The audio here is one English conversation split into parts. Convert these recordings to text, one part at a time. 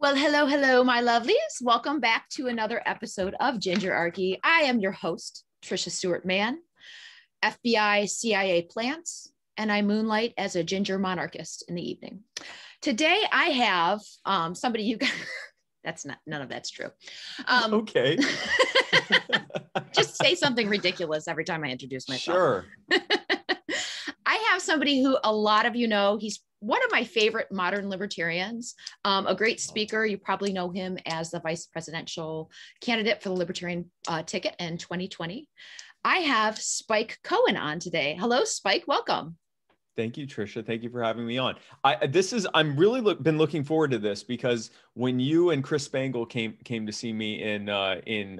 Well, hello, hello, my lovelies. Welcome back to another episode of Gingerarchy. I am your host, Trisha Stewart-Mann, FBI CIA plants, and I moonlight as a ginger monarchist in the evening. Today, I have somebody you guys... That's not, none of that's true. Okay. Just say something ridiculous every time I introduce myself. Sure. I have somebody who a lot of you know. He's one of my favorite modern libertarians, a great speaker. You probably know him as the vice presidential candidate for the Libertarian ticket in 2020. I have Spike Cohen on today. Hello, Spike. Welcome. Thank you, Trisha. Thank you for having me on. I'm really looking forward to this, because when you and Chris Spangle came to see me in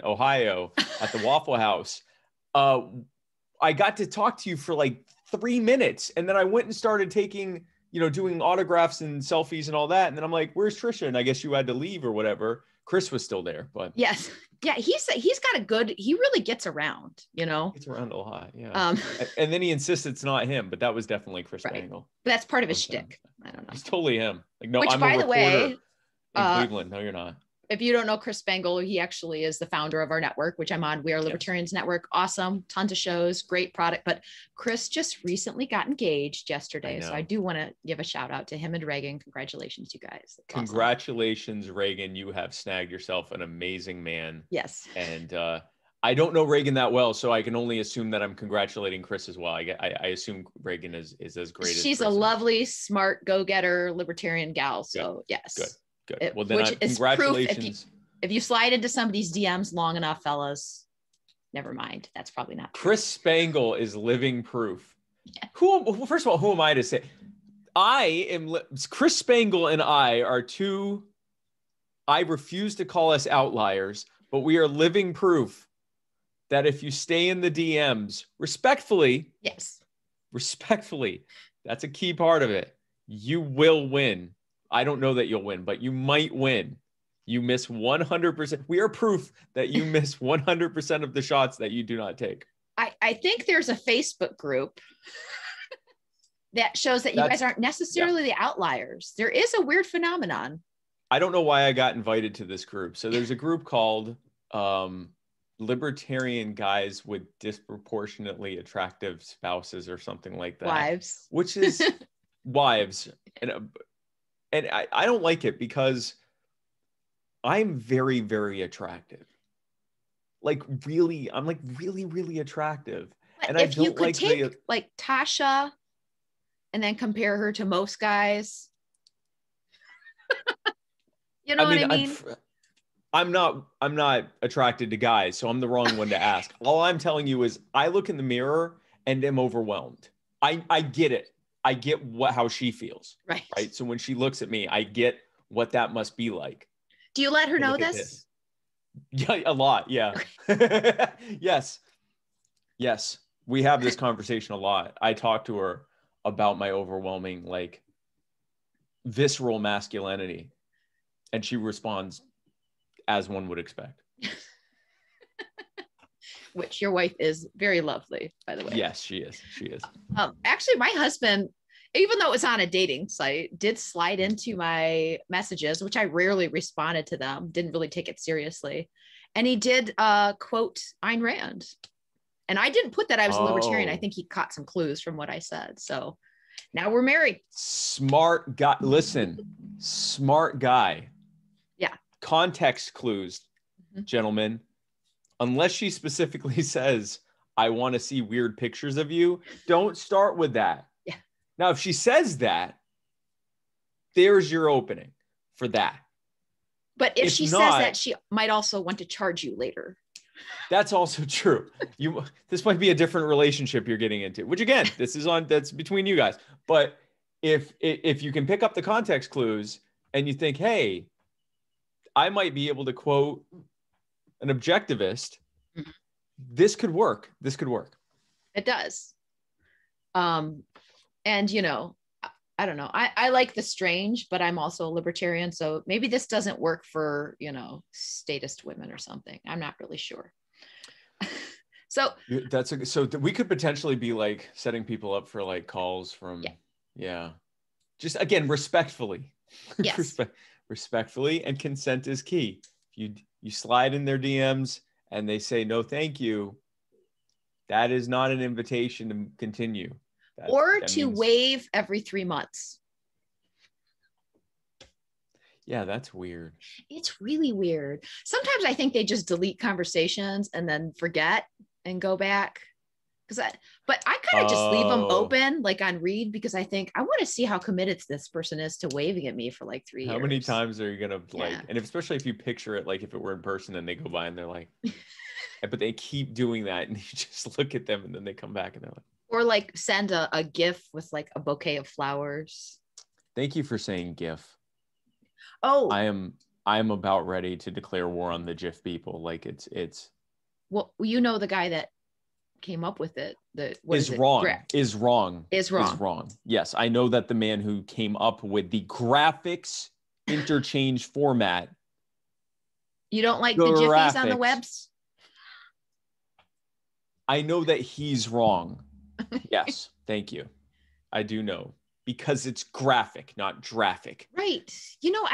Ohio at the Waffle House, I got to talk to you for like 3 minutes, and then I went and started taking, you know, doing autographs and selfies and all that, and then I'm like, "Where's Trisha?" And I guess you had to leave or whatever. Chris was still there, but yes. Yeah, he's got a good, he really gets around, you know? Gets around a lot, yeah. And then he insists it's not him, but that was definitely Chris Spangle. Right. That's part of his shtick. I don't know. It's totally him. Like, no, I'm a reporter in Cleveland. No, you're not. If you don't know Chris Spangle, he actually is the founder of our network, which I'm on, We Are Libertarians Network. Awesome. Tons of shows, great product. But Chris just recently got engaged yesterday. So I do want to give a shout out to him and Reagan. Congratulations, you guys. That's Congratulations, awesome. Reagan. You have snagged yourself an amazing man. Yes. And I don't know Reagan that well, so I can only assume that I'm congratulating Chris as well. I assume Reagan is as great as She's a lovely, smart, go-getter, libertarian gal. So good. Yes. Good. Good. Well, then which is congratulations. Proof if you slide into somebody's DMs long enough, fellas, never mind. That's probably not true. Chris Spangle is living proof. Yeah. Well, first of all, who am I to say? Chris Spangle and I are two, I refuse to call us outliers, but we are living proof that if you stay in the DMs, respectfully. Yes. Respectfully. That's a key part of it. You will win. I don't know that you'll win, but you might win. You miss 100%. We are proof that you miss 100% of the shots that you do not take. I think there's a Facebook group that shows that you guys aren't necessarily the outliers. There is a weird phenomenon. I don't know why I got invited to this group. So there's a group called Libertarian Guys with Disproportionately Attractive Spouses or something like that. Wives. Which is wives. And I don't like it, because I'm very, very attractive. Like, really, I'm like really, really attractive. But and if I don't, you could like take like Tasha and then compare her to most guys. You know what I mean? I'm not attracted to guys, so I'm the wrong one to ask. All I'm telling you is I look in the mirror and am overwhelmed. I get it. I get how she feels, right? So when she looks at me, I get what that must be like. Do you let her know this? Yeah, a lot, yeah. Yes, we have this conversation a lot. I talk to her about my overwhelming, like, visceral masculinity, and she responds as one would expect. Which your wife is very lovely, by the way. Yes, she is. She is. Actually, my husband, even though it was on a dating site, did slide into my messages, which I rarely responded to them. Didn't really take it seriously. And he did quote Ayn Rand. And I didn't put that I was a libertarian. I think he caught some clues from what I said. So now we're married. Smart guy. Listen, smart guy. Yeah. Context clues, gentlemen. Unless she specifically says, I want to see weird pictures of you, don't start with that. Yeah. Now, if she says that, there's your opening for that. But if she says that, she might also want to charge you later. That's also true. This might be a different relationship you're getting into, which again, that's between you guys. But if you can pick up the context clues and you think, hey, I might be able to quote an objectivist, this could work. This could work. It does. And you know, I don't know. I like the strange, but I'm also a libertarian. So maybe this doesn't work for, you know, statist women or something. I'm not really sure. So we could potentially be like setting people up for like calls from, Just again, respectfully. Yes. respectfully, and consent is key. If you slide in their DMs and they say, no, thank you, that is not an invitation to continue. Or to waive every 3 months. Yeah, that's weird. It's really weird. Sometimes I think they just delete conversations and then forget and go back. But I kind of just leave them open, like on read, because I think I want to see how committed this person is to waving at me for like 3 years. How many times are you going to like, and especially if you picture it, like if it were in person and they go by and they're like, but they keep doing that and you just look at them and then they come back and they're like. Or like send a GIF with like a bouquet of flowers. Thank you for saying GIF. Oh, I am about ready to declare war on the GIF people. Like it's. Well, you know, the guy that came up with it, is wrong. Yes, I know that the man who came up with the graphics interchange format. You don't like the GIFs on the webs? I know that he's wrong. Yes, thank you. I do know, because it's graphic, not graphic. Right. You know,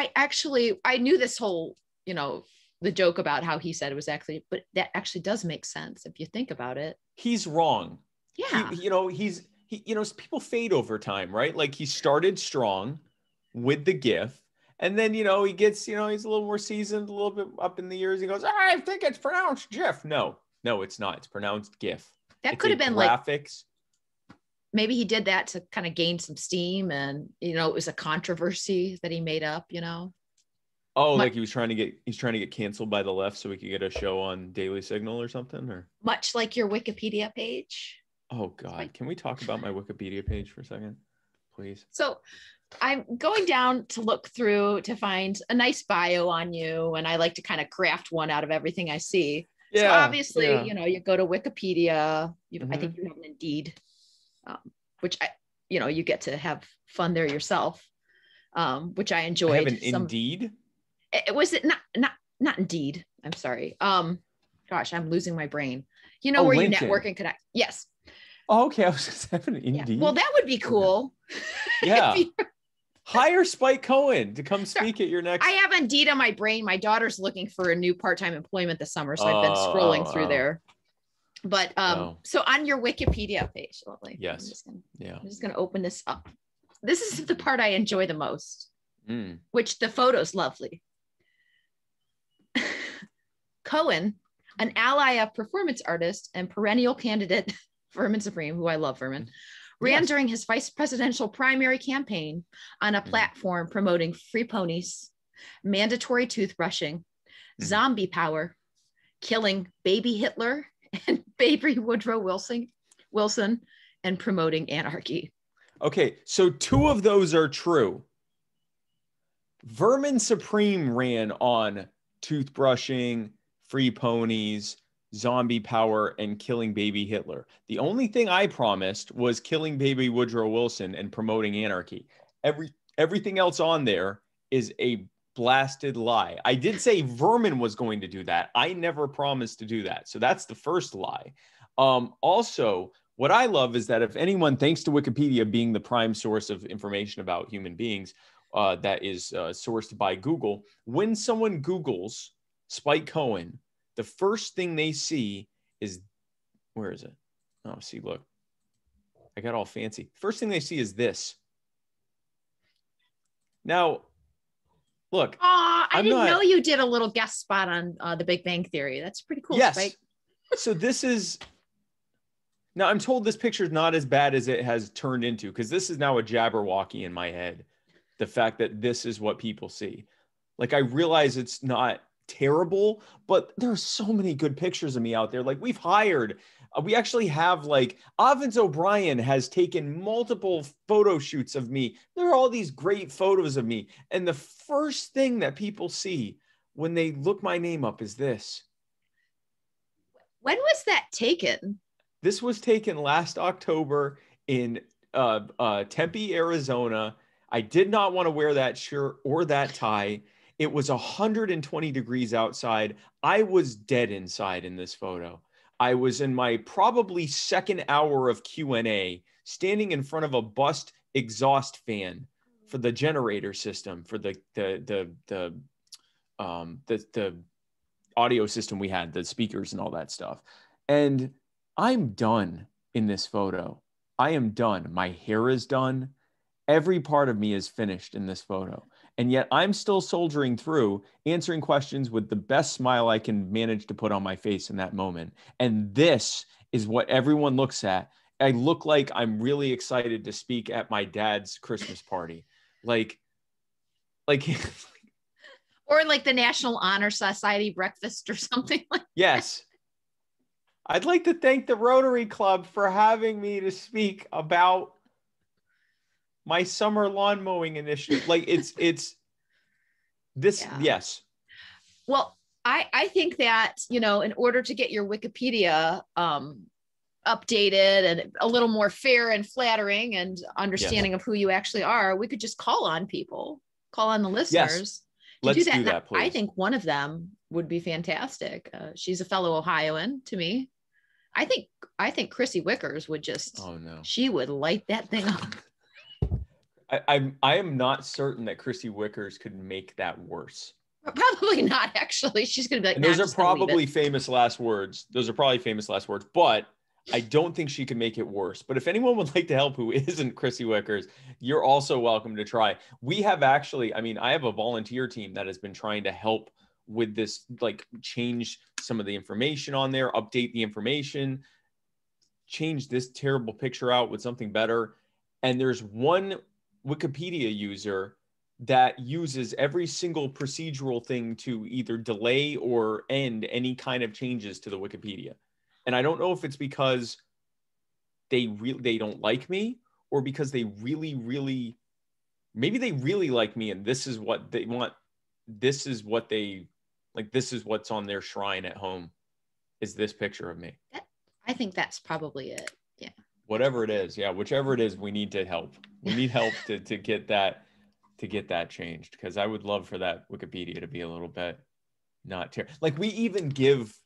I knew this whole, you know, the joke about how he said it was actually, but that actually does make sense if you think about it. He's wrong. Yeah. He, people fade over time, right? Like he started strong with the GIF, and then, you know, he gets, you know, he's a little more seasoned, a little bit up in the years. He goes, I think it's pronounced GIF. No, it's not. It's pronounced GIF. That could have been graphics. Like maybe he did that to kind of gain some steam, and you know, it was a controversy that he made up, you know. Oh, like he's trying to get canceled by the left so we could get a show on Daily Signal or something, or much like your Wikipedia page. Oh God, can we talk about my Wikipedia page for a second, please? So I'm going down to look through to find a nice bio on you, and I like to kind of craft one out of everything I see. Yeah, so obviously, you know, you go to Wikipedia. I think you have an Indeed, which you know, you get to have fun there yourself, which I enjoyed. I have an Indeed? It was it not Indeed. I'm sorry. Gosh, I'm losing my brain. You know, where LinkedIn. You network and connect. Yes. Oh, okay. I was just having an Indeed. Yeah. Well, that would be cool. Yeah. Hire Spike Cohen to come speak at your next. I have Indeed on my brain. My daughter's looking for a new part-time employment this summer, so I've been scrolling through there. But so on your Wikipedia page, lovely. Yes. I'm just gonna open this up. This is the part I enjoy the most, which the photo's lovely. Cohen, an ally of performance artist and perennial candidate Vermin Supreme, who I love, Vermin. Ran during his vice presidential primary campaign on a platform promoting free ponies, mandatory toothbrushing, zombie power, killing baby Hitler and baby Woodrow Wilson, and promoting anarchy. Okay, so two of those are true. Vermin Supreme ran on toothbrushing, free ponies, zombie power, and killing baby Hitler. The only thing I promised was killing baby Woodrow Wilson and promoting anarchy. Everything else on there is a blasted lie. I did say Vermin was going to do that. I never promised to do that. So that's the first lie. Also, what I love is that if anyone, thanks to Wikipedia being the prime source of information about human beings, that is sourced by Google, when someone Googles Spike Cohen, the first thing they see is, where is it? Oh, see, look, I got all fancy. First thing they see is this. Now, look. Oh, I didn't know you did a little guest spot on The Big Bang Theory. That's pretty cool, yes. Spike. So this is, now I'm told this picture is not as bad as it has turned into, because this is now a Jabberwocky in my head. The fact that this is what people see. Like, I realize it's not terrible, but there are so many good pictures of me out there. Like, we've hired, we actually have, like, Ovens O'Brien has taken multiple photo shoots of me. There are all these great photos of me, and the first thing that people see when they look my name up is this. When was that taken? This was taken last October in Tempe, Arizona. I did not want to wear that shirt or that tie. It was 120 degrees outside. I was dead inside in this photo. I was in my probably second hour of Q&A, standing in front of a bust exhaust fan for the generator system, for the audio system we had, the speakers and all that stuff. And I'm done in this photo. I am done. My hair is done. Every part of me is finished in this photo. And yet I'm still soldiering through, answering questions with the best smile I can manage to put on my face in that moment. And this is what everyone looks at. I look like I'm really excited to speak at my dad's Christmas party. Like or like the National Honor Society breakfast or something like that. Yes. I'd like to thank the Rotary Club for having me to speak about my summer lawn mowing initiative. Like it's this, yeah. Yes. Well, I think that, you know, in order to get your Wikipedia updated and a little more fair and flattering and understanding of who you actually are, we could just call on people, call on the listeners. Yes. Let's do that, please. I think one of them would be fantastic. She's a fellow Ohioan to me. I think Chrissy Wickers would just, oh no, she would light that thing up. I am not certain that Chrissy Wickers could make that worse. Probably not, actually. She's going to be like, those are probably famous last words. Those are probably famous last words, but I don't think she can make it worse. But if anyone would like to help who isn't Chrissy Wickers, you're also welcome to try. We have actually, I mean, I have a volunteer team that has been trying to help with this, like change some of the information on there, update the information, change this terrible picture out with something better. And there's one Wikipedia user that uses every single procedural thing to either delay or end any kind of changes to the Wikipedia. And I don't know if it's because they don't like me, or because they really like me, and this is what they want. This is what they like. This is what's on their shrine at home, is this picture of me. I think that's probably it. Yeah. Whatever it is, yeah, whichever it is, we need to help. We need help to get that changed, because I would love for that Wikipedia to be a little bit not terrible. Like we even give,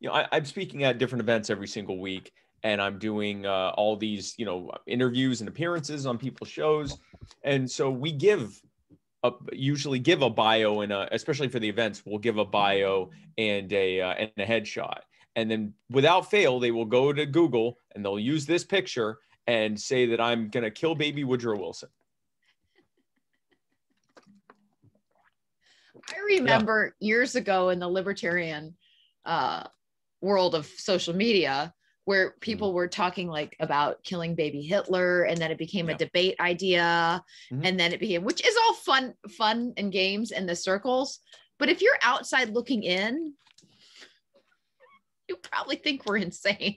you know, I'm speaking at different events every single week, and I'm doing all these, you know, interviews and appearances on people's shows, and so we usually give a bio, and especially for the events, we'll give a bio and a headshot. And then without fail, they will go to Google and they'll use this picture and say that I'm going to kill baby Woodrow Wilson. I remember years ago in the libertarian world of social media where people were talking like about killing baby Hitler, and then it became a debate idea. Mm-hmm. And then it became, which is all fun and games in the circles. But if you're outside looking in, you probably think we're insane.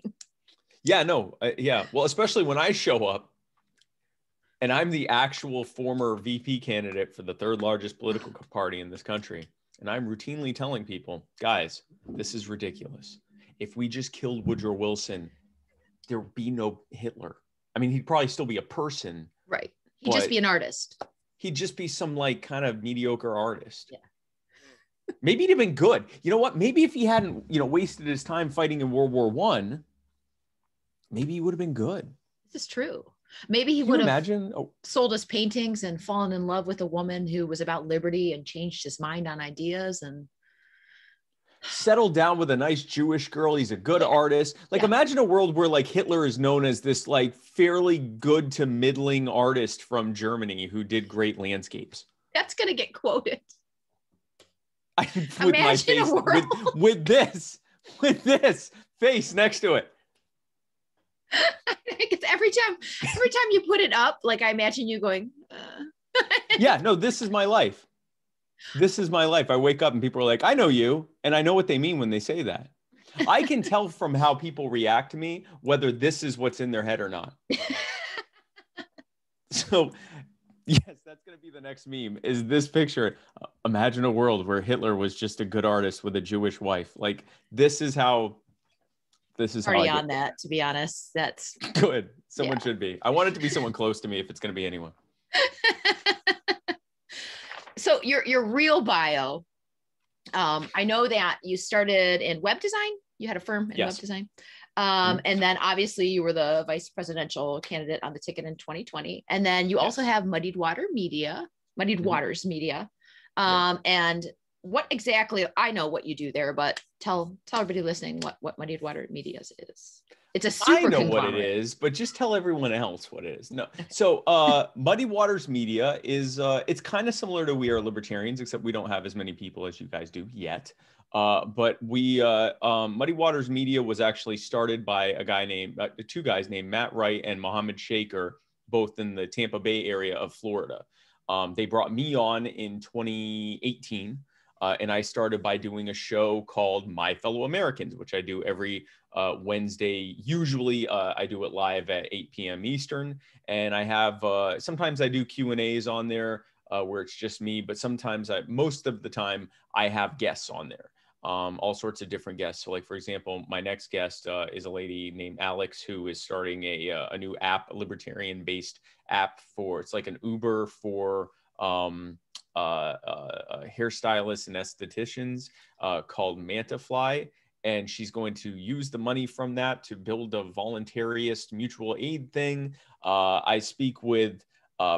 Yeah, no. Yeah. Well, especially when I show up and I'm the actual former VP candidate for the third largest political party in this country. And I'm routinely telling people, guys, this is ridiculous. If we just killed Woodrow Wilson, there'd be no Hitler. I mean, he'd probably still be a person. Right. He'd just be an artist. He'd just be some like kind of mediocre artist. Yeah. Maybe he'd have been good. You know what? Maybe if he hadn't, you know, wasted his time fighting in World War I, maybe he would have been good. This is true. Maybe he would have sold his paintings and fallen in love with a woman who was about liberty and changed his mind on ideas and settled down with a nice Jewish girl. He's a good artist. Like imagine a world where like Hitler is known as this like fairly good to middling artist from Germany who did great landscapes. That's going to get quoted. With this face next to it. I think it's every time you put it up, like I imagine you going. Yeah, no, this is my life. This is my life. I wake up and people are like, I know you. And I know what they mean when they say that. I can tell from how people react to me, whether this is what's in their head or not. So yes, that's going to be the next meme, is this picture. Imagine a world where Hitler was just a good artist with a Jewish wife. Like this is already on that, to be honest. That's good. Someone should be. I want it to be someone close to me if it's going to be anyone. So your real bio, I know that you started in web design. You had a firm in web design. And then obviously you were the vice presidential candidate on the ticket in 2020. And then you also have Muddy Waters Media. And what exactly, I know what you do there, but tell everybody listening what Muddy Waters Media is. It's a super conglomerate. I know what it is, but just tell everyone else what it is. No. So Muddy Waters Media is, it's kind of similar to We Are Libertarians, except we don't have as many people as you guys do yet. But we, Muddy Waters Media was actually started by a guy named, two guys named Matt Wright and Muhammad Shaker, both in the Tampa Bay area of Florida. They brought me on in 2018, and I started by doing a show called My Fellow Americans, which I do every Wednesday. Usually I do it live at 8 p.m. Eastern, and I have, sometimes I do Q&As on there where it's just me, but sometimes most of the time I have guests on there. All sorts of different guests. So like, for example, my next guest is a lady named Alex, who is starting a new app, a libertarian based app for, it's like an Uber for hairstylists and estheticians called Mantafly. And she's going to use the money from that to build a voluntarist mutual aid thing. I speak with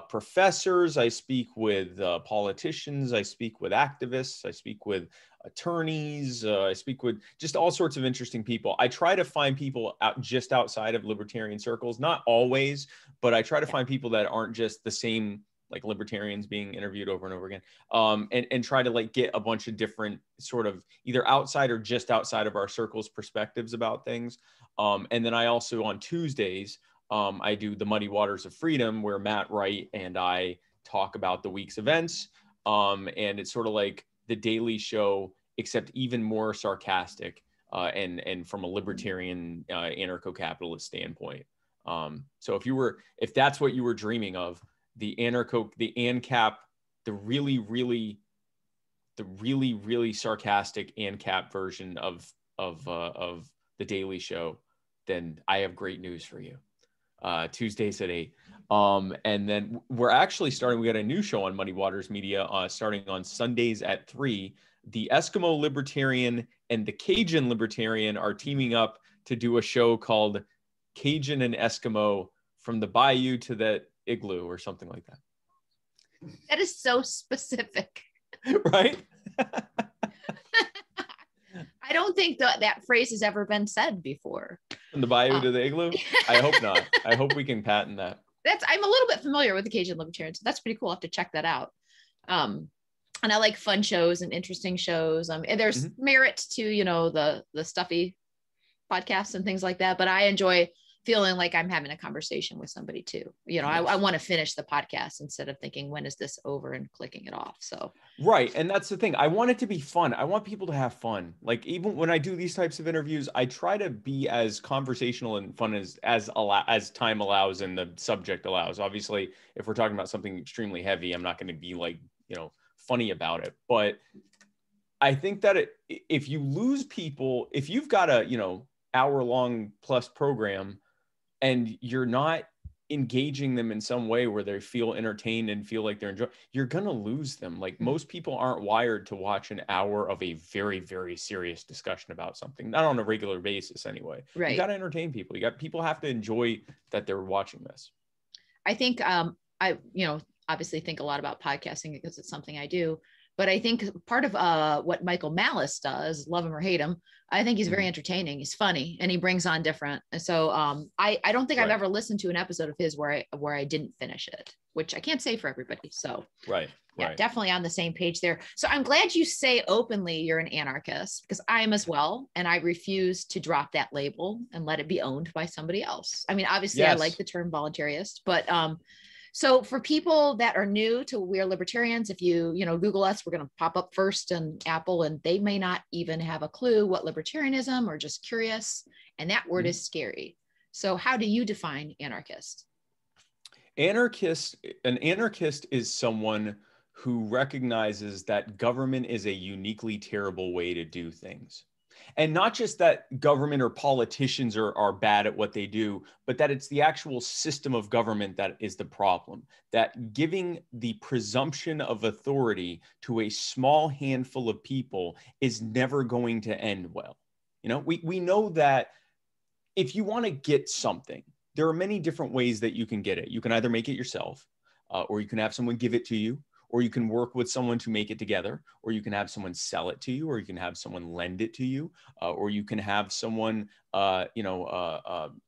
professors, I speak with politicians, I speak with activists, I speak with attorneys, I speak with just all sorts of interesting people. I try to find people out just outside of libertarian circles, not always, but I try to find people that aren't just the same, like libertarians being interviewed over and over again, and try to like get a bunch of different sort of either outside or just outside of our circles perspectives about things. And then I also on Tuesdays, I do the Muddy Waters of Freedom, where Matt Wright and I talk about the week's events. And it's sort of like the Daily Show, except even more sarcastic and from a libertarian anarcho-capitalist standpoint. So if that's what you were dreaming of, the ANCAP, the really, really sarcastic ANCAP version of the Daily Show, then I have great news for you. Tuesdays at 8. And then we're actually starting, we got a new show on Muddy Waters Media starting on Sundays at 3. The Eskimo Libertarian and the Cajun Libertarian are teaming up to do a show called Cajun and Eskimo from the Bayou to the Igloo or something like that. That is so specific. Right? I don't think that phrase has ever been said before. From the bayou to the igloo? I hope not. I hope we can patent that. I'm a little bit familiar with the Cajun Libertarians. So that's pretty cool. I'll have to check that out. And I like fun shows and interesting shows. And there's merit to, the stuffy podcasts and things like that. But I enjoy feeling like I'm having a conversation with somebody too. I want to finish the podcast instead of thinking, when is this over, and clicking it off. So. Right. And that's the thing. I want it to be fun. I want people to have fun. Like, even when I do these types of interviews, I try to be as conversational and fun as time allows and the subject allows. Obviously, if we're talking about something extremely heavy, I'm not going to be like, funny about it. But I think that if you lose people, if you've got a, hour long plus program, and you're not engaging them in some way where they feel entertained and feel like they're enjoying, you're going to lose them. Like, most people aren't wired to watch an hour of a very, very serious discussion about something, not on a regular basis anyway. Right. You got to entertain people. People have to enjoy that they're watching this. I think, I obviously think a lot about podcasting because it's something I do, but I think part of what Michael Malice does, love him or hate him, I think he's very entertaining. He's funny, and he brings on different. So I don't think I've ever listened to an episode of his where I didn't finish it, which I can't say for everybody. So definitely on the same page there. So I'm glad you say openly you're an anarchist, because I am as well, and I refuse to drop that label and let it be owned by somebody else. I mean, obviously, I like the term voluntarist, but. So for people that are new to We Are Libertarians, if you, Google us, we're going to pop up first in Apple, and they may not even have a clue what libertarianism, or just curious. And that word is scary. So how do you define anarchist? An anarchist is someone who recognizes that government is a uniquely terrible way to do things. And not just that government or politicians are bad at what they do, but that it's the actual system of government that is the problem. That giving the presumption of authority to a small handful of people is never going to end well. We know that if you want to get something, there are many different ways that you can get it. You can either make it yourself, or you can have someone give it to you, or you can work with someone to make it together, or you can have someone sell it to you, or you can have someone lend it to you, or you can have someone, yeah,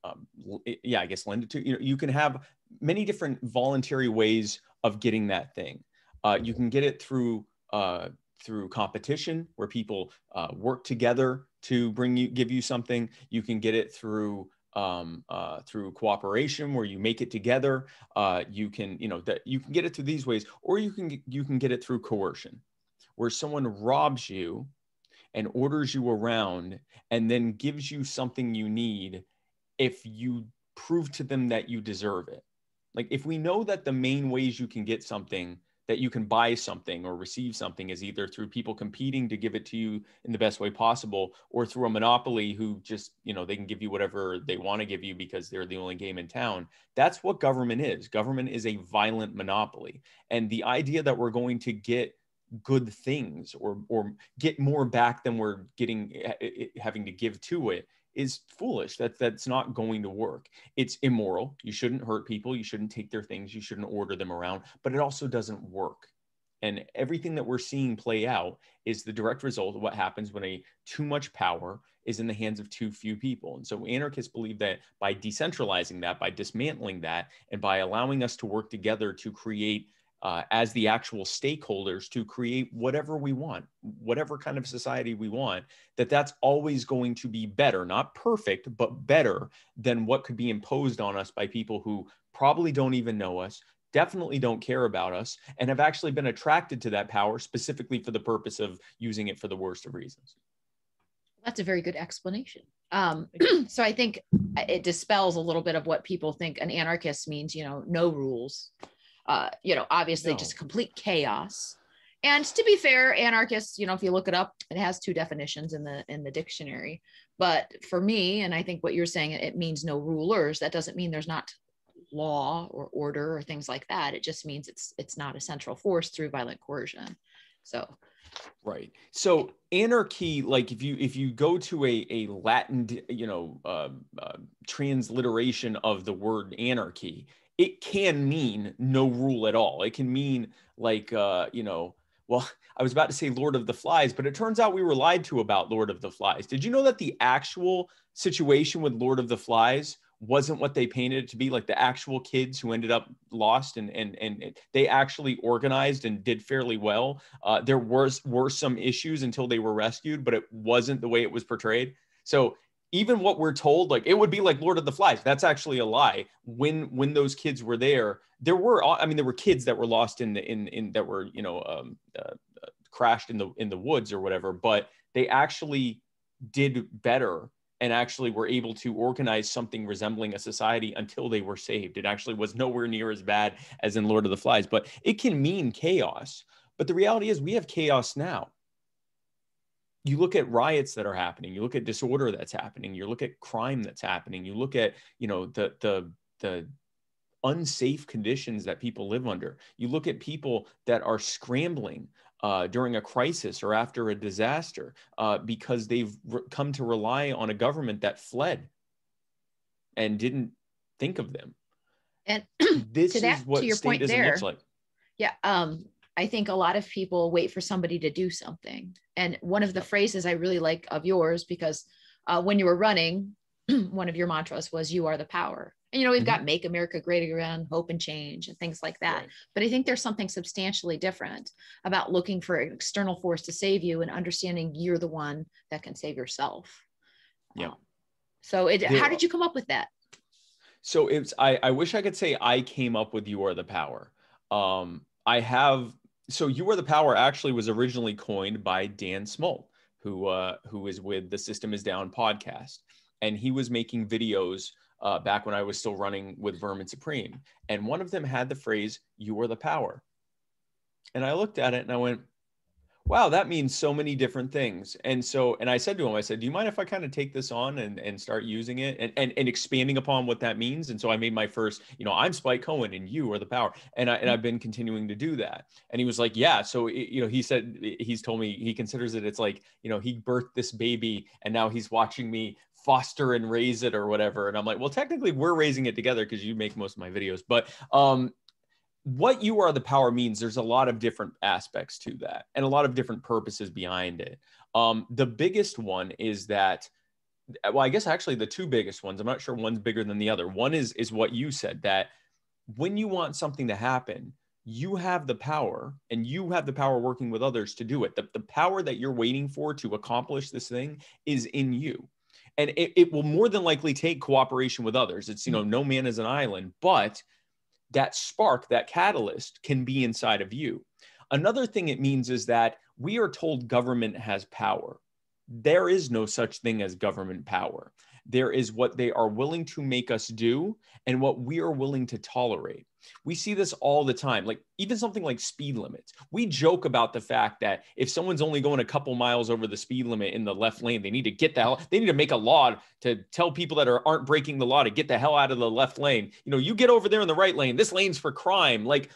I guess lend it to you. You know, you can have many different voluntary ways of getting that thing. You can get it through through competition, where people work together to give you something. You can get it through through cooperation, where you make it together. You can, you can get it through these ways, or you can get it through coercion, where someone robs you and orders you around and then gives you something you need if you prove to them that you deserve it. Like, if we know that the main ways you can get something, that you can buy something or receive something, is either through people competing to give it to you in the best way possible, or through a monopoly who just, they can give you whatever they want to give you because they're the only game in town. That's what government is. Government is a violent monopoly. And the idea that we're going to get good things or get more back than we're getting, having to give to it, is foolish. That's not going to work. It's immoral. You shouldn't hurt people. You shouldn't take their things. You shouldn't order them around, but it also doesn't work. And everything that we're seeing play out is the direct result of what happens when too much power is in the hands of too few people. And so anarchists believe that by decentralizing that, by dismantling that, and by allowing us to work together to create, as the actual stakeholders, to create whatever we want, whatever kind of society we want, that's always going to be better, not perfect, but better than what could be imposed on us by people who probably don't even know us, definitely don't care about us, and have actually been attracted to that power specifically for the purpose of using it for the worst of reasons. That's a very good explanation. So I think it dispels a little bit of what people think an anarchist means, no rules. Obviously no. Just complete chaos. And to be fair, anarchists, if you look it up, it has two definitions in the dictionary. But for me, and I think what you're saying, it means no rulers. That doesn't mean there's not law or order or things like that. It just means it's not a central force through violent coercion. So. Right. So anarchy, like if you go to a Latin, transliteration of the word anarchy, it can mean no rule at all. It can mean like, well, I was about to say Lord of the Flies, but it turns out we were lied to about Lord of the Flies. Did you know that the actual situation with Lord of the Flies wasn't what they painted it to be? Like, the actual kids who ended up lost and they actually organized and did fairly well. There were some issues until they were rescued, but it wasn't the way it was portrayed. So even what we're told, like it would be like Lord of the Flies, that's actually a lie. When those kids were there were kids that were lost crashed in the woods or whatever, but they actually did better and actually were able to organize something resembling a society until they were saved. It actually was nowhere near as bad as in Lord of the Flies, but it can mean chaos. But the reality is we have chaos now. You look at riots that are happening, you look at disorder that's happening, you look at crime that's happening, you look at, the unsafe conditions that people live under. You look at people that are scrambling during a crisis or after a disaster because they've come to rely on a government that fled and didn't think of them. And this is what statism looks like. Yeah. I think a lot of people wait for somebody to do something. And one of the phrases I really like of yours, because when you were running, one of your mantras was, you are the power. And, we've got Make America Great Again, hope and change and things like that. Right. But I think there's something substantially different about looking for an external force to save you and understanding you're the one that can save yourself. Yeah. How did you come up with that? So I wish I could say I came up with you are the power. So You Are the Power actually was originally coined by Dan Smolt, who is with the System Is Down podcast. And he was making videos back when I was still running with Vermin Supreme. And one of them had the phrase, you are the power. And I looked at it and I went, wow, that means so many different things. And so, and I said to him, I said, do you mind if I kind of take this on and start using it and expanding upon what that means? And so I made my first, you know, I'm Spike Cohen and you are the power. And I've been continuing to do that. And he was like, yeah. So, you know, he said, he's told me he considers it, it's like, you know, he birthed this baby and now he's watching me foster and raise it or whatever. And I'm like, well, technically we're raising it together because you make most of my videos, but, what You Are the Power means there's a lot of different aspects to that and a lot of different purposes behind it. The biggest one is that, well, I guess actually the two biggest ones, I'm not sure one's bigger than the other. One is what you said, that when you want something to happen, you have the power, and you have the power working with others to do it. The power that you're waiting for to accomplish this thing is in you. And it will more than likely take cooperation with others. It's, you know, no man is an island, but that spark, that catalyst can be inside of you. Another thing it means is that we are told government has power. There is no such thing as government power. There is what they are willing to make us do and what we are willing to tolerate. We see this all the time, like even something like speed limits. We joke about the fact that if someone's only going a couple miles over the speed limit in the left lane, they need to get the hell, they need to make a law to tell people that aren't breaking the law to get the hell out of the left lane. You know, you get over there in the right lane, this lane's for crime. Like,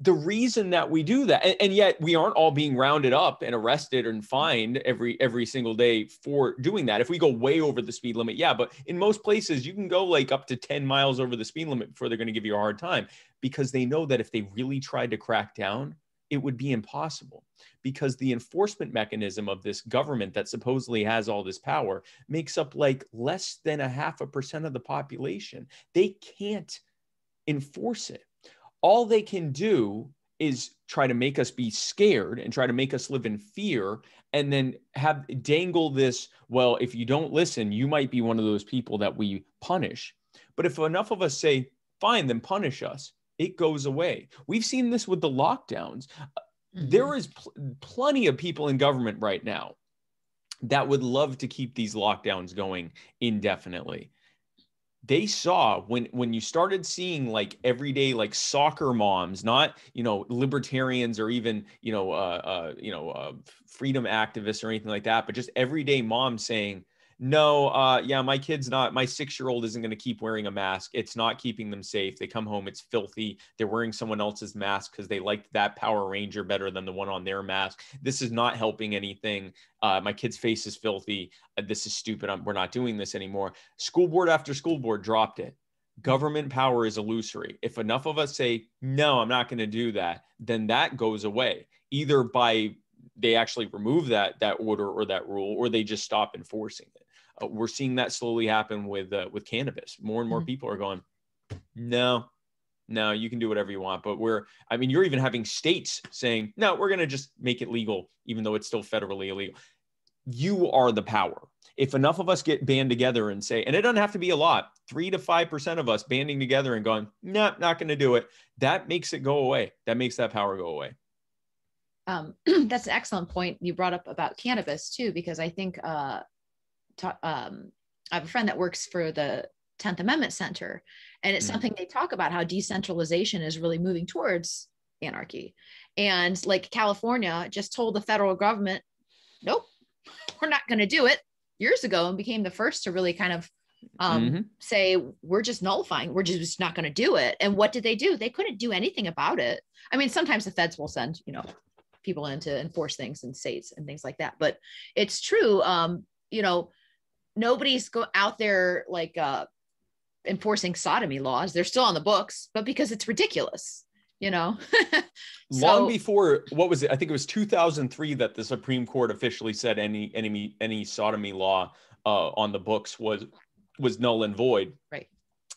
the reason that we do that, and yet we aren't all being rounded up and arrested and fined every single day for doing that. If we go way over the speed limit, yeah, but in most places you can go like up to 10 miles over the speed limit before they're going to give you a hard time, because they know that if they really tried to crack down, it would be impossible, because the enforcement mechanism of this government that supposedly has all this power makes up like less than 0.5% of the population. They can't enforce it. All they can do is try to make us be scared and try to make us live in fear, and then have dangle this, well, if you don't listen, you might be one of those people that we punish. But if enough of us say, fine, then punish us, it goes away. We've seen this with the lockdowns. There is plenty of people in government right now that would love to keep these lockdowns going indefinitely. They saw when you started seeing like everyday like soccer moms, not, you know, libertarians or even, you know, freedom activists or anything like that, but just everyday moms saying, no, yeah, my 6-year-old isn't going to keep wearing a mask. It's not keeping them safe. They come home, it's filthy. They're wearing someone else's mask because they liked that Power Ranger better than the one on their mask. This is not helping anything. My kid's face is filthy. This is stupid. We're not doing this anymore. School board after school board dropped it. Government power is illusory. If enough of us say, no, I'm not going to do that, then that goes away, either by they actually remove that order or that rule, or they just stop enforcing it. We're seeing that slowly happen with cannabis. More and more people are going, no, you can do whatever you want. But you're even having states saying, no, we're going to just make it legal, even though it's still federally illegal. You are the power. If enough of us get band together and say, and it doesn't have to be a lot, 3 to 5% of us banding together and going, no, not going to do it. That makes it go away. That makes that power go away. That's an excellent point you brought up about cannabis too, because I think, I have a friend that works for the 10th Amendment Center, and it's something they talk about, how decentralization is really moving towards anarchy. And like California just told the federal government, nope, we're not going to do it years ago, and became the first to really kind of say, we're just nullifying, we're just not going to do it. And what did they do? They couldn't do anything about it. I mean, sometimes the feds will send, you know, people in to enforce things in states and things like that. But it's true. You know, nobody's out there like enforcing sodomy laws. They're still on the books, but because it's ridiculous, you know. Long before, what was it? I think it was 2003 that the Supreme Court officially said any sodomy law on the books was null and void. Right.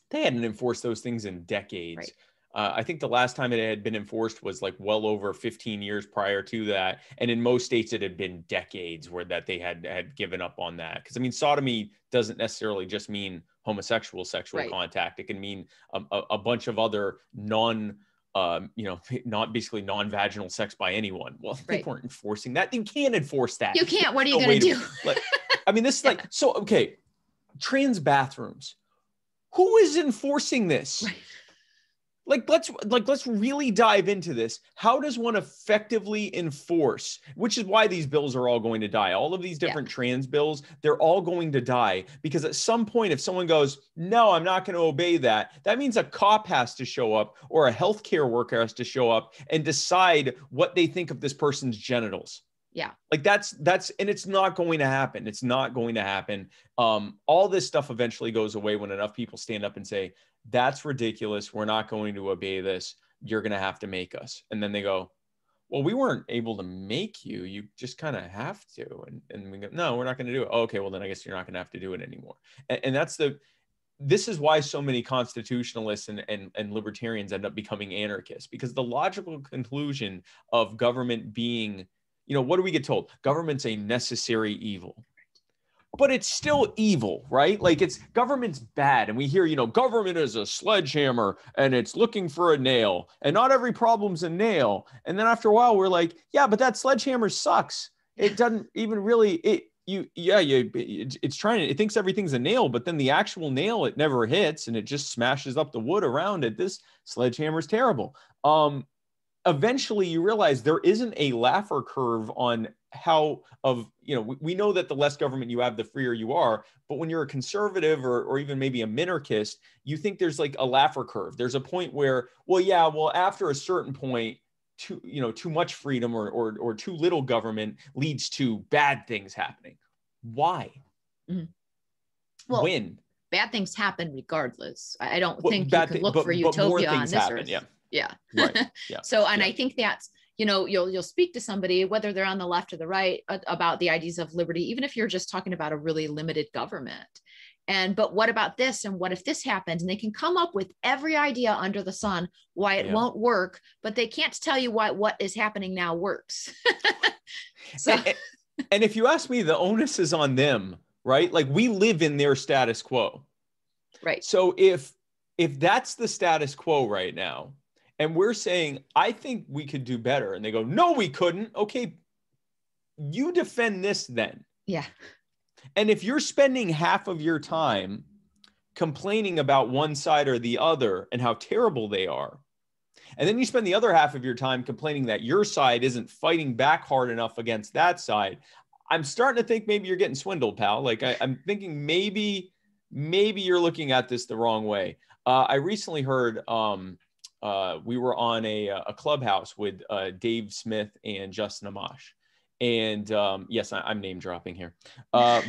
They hadn't enforced those things in decades. Right. I think the last time it had been enforced was like well over 15 years prior to that. And in most states, it had been decades where that they had given up on that. Because I mean, sodomy doesn't necessarily just mean homosexual sexual contact. It can mean a bunch of other basically non-vaginal sex by anyone. Well, they weren't enforcing that. You can't enforce that. You can't. What are you going to do? This is like, so, okay, trans bathrooms. Who is enforcing this? Right. Let's really dive into this. How does one effectively enforce, which is why these bills are all going to die. All of these different trans bills, they're all going to die because at some point, if someone goes, no, I'm not going to obey that, that means a cop has to show up or a healthcare worker has to show up and decide what they think of this person's genitals. Yeah. Like that's, and it's not going to happen. It's not going to happen. All this stuff eventually goes away when enough people stand up and say, that's ridiculous. We're not going to obey this. You're going to have to make us. And then they go, well, we weren't able to make you. You just kind of have to. And we go, no, we're not going to do it. Oh, okay. Well, then I guess you're not going to have to do it anymore. And that's this is why so many constitutionalists and libertarians end up becoming anarchists, because the logical conclusion of government being, you know, what do we get told? Government's a necessary evil. But it's still evil, right? Like government's bad. And we hear, you know, government is a sledgehammer and it's looking for a nail and not every problem's a nail. And then after a while, we're like, yeah, but that sledgehammer sucks. It doesn't even really, it thinks everything's a nail, but then the actual nail, it never hits and it just smashes up the wood around it. This sledgehammer's terrible. Eventually you realize there isn't a Laffer curve on how we know that the less government you have, the freer you are. But when you're a conservative or even maybe a minarchist, you think there's like a Laffer curve. There's a point where, after a certain point, too much freedom or too little government leads to bad things happening. Why? Mm-hmm. Well, when? Bad things happen regardless. I don't think you can look for utopia on this earth. Yeah. Yeah. Right. Yeah. So, and yeah. I think that's, you'll speak to somebody, whether they're on the left or the right, about the ideas of liberty, even if you're just talking about a really limited government. But what about this? And what if this happens? And they can come up with every idea under the sun, why it won't work, but they can't tell you why what is happening now works. So. And if you ask me, the onus is on them, right? Like we live in their status quo. Right. So if that's the status quo right now, and we're saying, I think we could do better. And they go, no, we couldn't. Okay, you defend this then. Yeah. And if you're spending half of your time complaining about one side or the other and how terrible they are, and then you spend the other half of your time complaining that your side isn't fighting back hard enough against that side, I'm starting to think maybe you're getting swindled, pal. Like I'm thinking maybe you're looking at this the wrong way. I recently heard... we were on a clubhouse with Dave Smith and Justin Amash, and yes, I'm name dropping here, but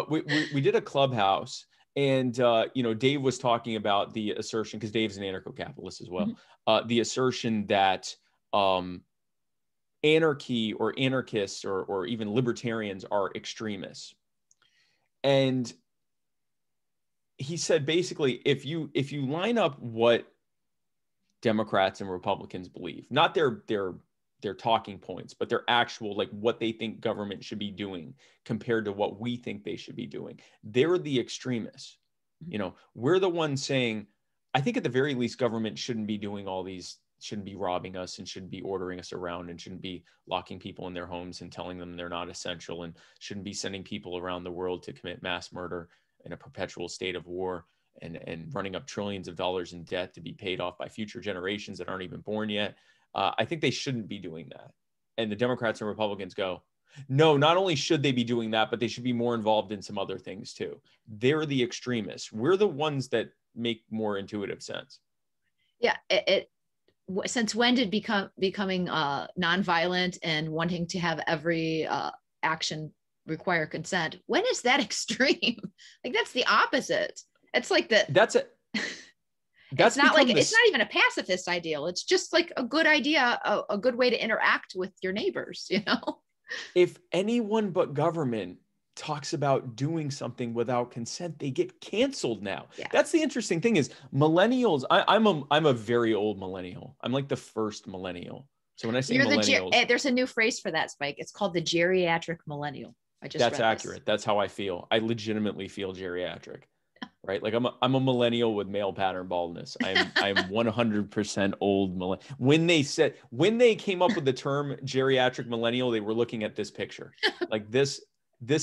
we did a clubhouse, and Dave was talking about the assertion, because Dave's an anarcho-capitalist as well, the assertion that anarchy or anarchists or even libertarians are extremists, and he said, basically, if you line up what Democrats and Republicans believe, not their talking points, but their actual, like what they think government should be doing compared to what we think they should be doing, they're the extremists. You know, we're the ones saying, I think at the very least, government shouldn't be doing all these, shouldn't be robbing us and shouldn't be ordering us around and shouldn't be locking people in their homes and telling them they're not essential and shouldn't be sending people around the world to commit mass murder in a perpetual state of war and running up trillions of dollars in debt to be paid off by future generations that aren't even born yet. I think they shouldn't be doing that. And the Democrats and Republicans go, no, not only should they be doing that, but they should be more involved in some other things too. They're the extremists. We're the ones that make more intuitive sense. Yeah. Since when did becoming nonviolent and wanting to have every action require consent, when is that extreme? Like that's the opposite. It's like it's not even a pacifist ideal. It's just like a good idea, a good way to interact with your neighbors, you know? If anyone but government talks about doing something without consent, they get canceled now. Yeah. That's the interesting thing is millennials, I'm a very old millennial. I'm like the first millennial. So when I say millennials, there's a new phrase for that, Spike. It's called the geriatric millennial. That's accurate. That's how I feel. I legitimately feel geriatric, right? Like I'm a millennial with male pattern baldness. I'm 100% old millennial. When they came up with the term geriatric millennial, they were looking at this picture. Like this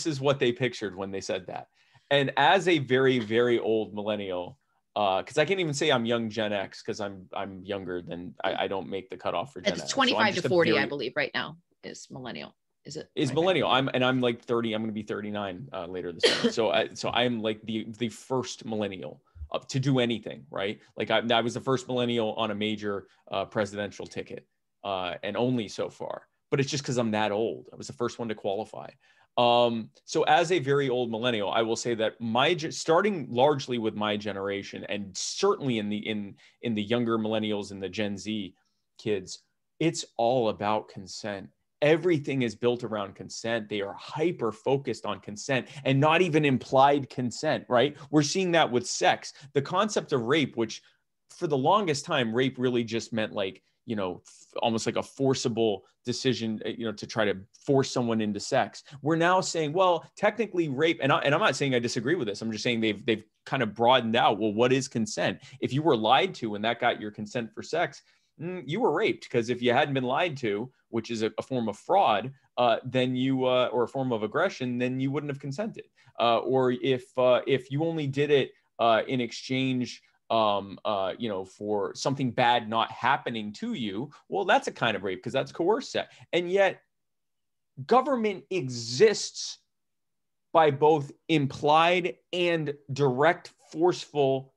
is what they pictured when they said that. And as a very, very old millennial, because I can't even say I'm young Gen X because I'm younger than I don't make the cutoff for Gen X. It's 25 to 40, I believe, right now is millennial. Is millennial. I'm like 30. I'm going to be 39 later this year. So I'm like the first millennial up to do anything, right? Like I was the first millennial on a major presidential ticket and only so far. But it's just because I'm that old. I was the first one to qualify. So as a very old millennial, I will say that starting largely with my generation, and certainly in the younger millennials and the Gen Z kids, it's all about consent. Everything is built around consent. They are hyper focused on consent and not even implied consent, right? We're seeing that with sex. The concept of rape, which for the longest time, rape really just meant like, you know, almost like a forcible decision, you know, to try to force someone into sex. We're now saying, well, technically rape, and I'm not saying I disagree with this. I'm just saying they've kind of broadened out. Well, what is consent? If you were lied to and that got your consent for sex, you were raped, because if you hadn't been lied to, which is a form of fraud, then you or a form of aggression, then you wouldn't have consented. Or if you only did it in exchange you know, for something bad not happening to you, well, that's a kind of rape because that's coerced sex. And yet government exists by both implied and direct forceful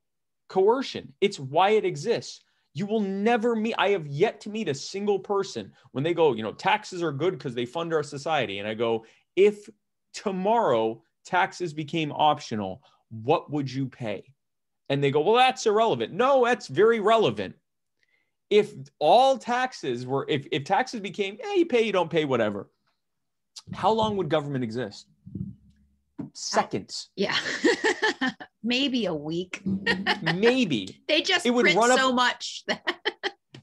coercion. It's why it exists. You will never meet, I have yet to meet a single person when they go, you know, taxes are good because they fund our society. And I go, if tomorrow taxes became optional, what would you pay? And they go, well, that's irrelevant. No, that's very relevant. If all taxes were, if taxes became, yeah, you pay, you don't pay, whatever. How long would government exist? Seconds. Yeah. Maybe a week. Maybe. They just it would print run up so much.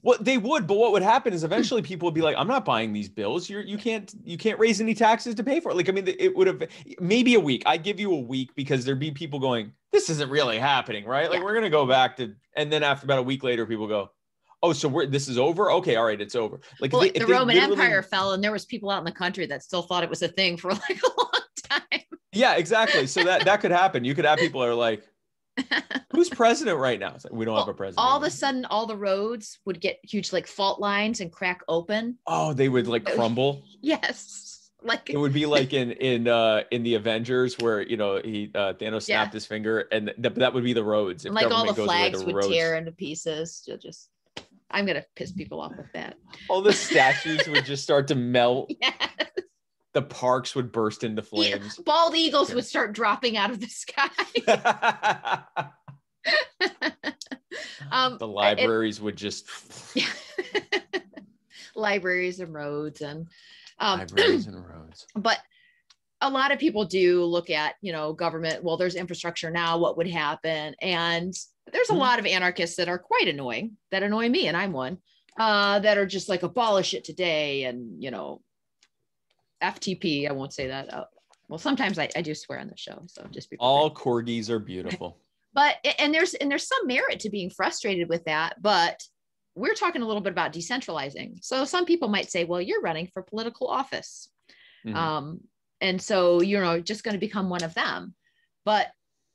Well, they would, but what would happen is eventually people would be like, I'm not buying these bills. You can't raise any taxes to pay for it. Like, I mean, it would have maybe a week. I'd give you a week because there'd be people going, this isn't really happening, right? Like, yeah, we're going to go back to, and then after about a week later, people go, oh, so this is over? Okay, all right, it's over. Like, well, if the Roman Empire fell and there was people out in the country that still thought it was a thing for like a long time. Yeah, exactly. So that could happen. You could have people that are like, who's president right now? It's like, we don't have a president. All of a sudden, all the roads would get huge, like fault lines and crack open. Oh, they would like crumble. Yes, like it would be like in the Avengers where, you know, Thanos snapped his finger, and that would be the roads. If like all the flags would tear into pieces. You'll just, I'm gonna piss people off with that. All the statues would just start to melt. Yes. The parks would burst into flames. Yeah. Bald eagles would start dropping out of the sky. The libraries would just. Yeah. Libraries and roads. But a lot of people do look at, you know, government. Well, there's infrastructure now. What would happen? And there's a lot of anarchists that are quite annoying, that annoy me, and I'm one, that are just like, abolish it today, and, you know, FTP. I won't say that. Well, sometimes I do swear on the show, so just be prepared. All corgis are beautiful. But and there's some merit to being frustrated with that. But we're talking a little bit about decentralizing. So some people might say, well, you're running for political office, and so, you know, just going to become one of them. But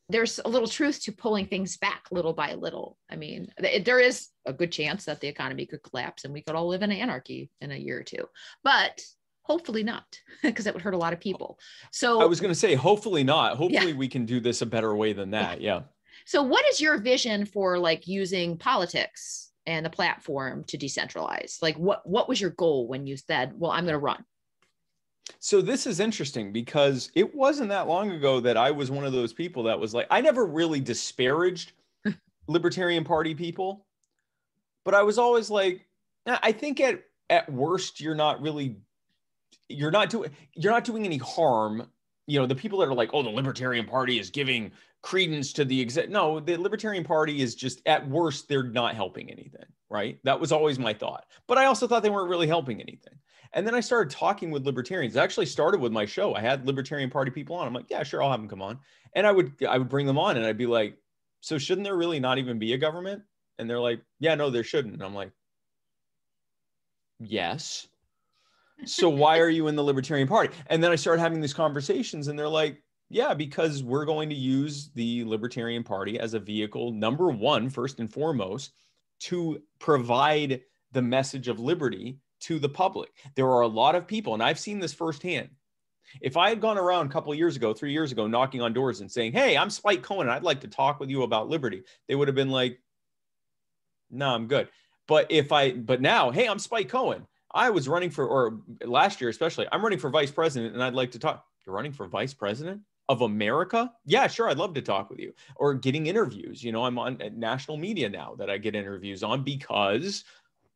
there's a little truth to pulling things back little by little. I mean, there is a good chance that the economy could collapse and we could all live in anarchy in a year or two, but hopefully not, because it would hurt a lot of people. So I was going to say, hopefully not. Hopefully we can do this a better way than that. Yeah. So what is your vision for like using politics and the platform to decentralize? Like what was your goal when you said, well, I'm going to run? So this is interesting because it wasn't that long ago that I was one of those people that was like, I never really disparaged Libertarian Party people, but I was always like, I think at worst, you're not doing any harm. You know, the people that are like, oh, the Libertarian Party is giving credence to the exec. No, the Libertarian Party is just, at worst, they're not helping anything, right? That was always my thought. But I also thought they weren't really helping anything. And then I started talking with libertarians. It actually started with my show. I had Libertarian Party people on. I'm like, yeah, sure, I'll have them come on. And I would bring them on and I'd be like, so shouldn't there really not even be a government? And they're like, yeah, no, there shouldn't. And I'm like, yes. So why are you in the Libertarian Party? And then I started having these conversations and they're like, Yeah, because we're going to use the Libertarian Party as a vehicle, number one, first and foremost, to provide the message of liberty to the public. There are a lot of people, and I've seen this firsthand. If I had gone around a couple of years ago, 3 years ago, knocking on doors and saying, hey, I'm Spike Cohen, I'd like to talk with you about liberty, they would have been like, no, I'm good. But now, hey, I'm Spike Cohen. I was running for, or last year especially, I'm running for vice president and I'd like to talk. You're running for vice president of America? Yeah, sure, I'd love to talk with you. Or getting interviews. You know, I'm on national media now that I get interviews on because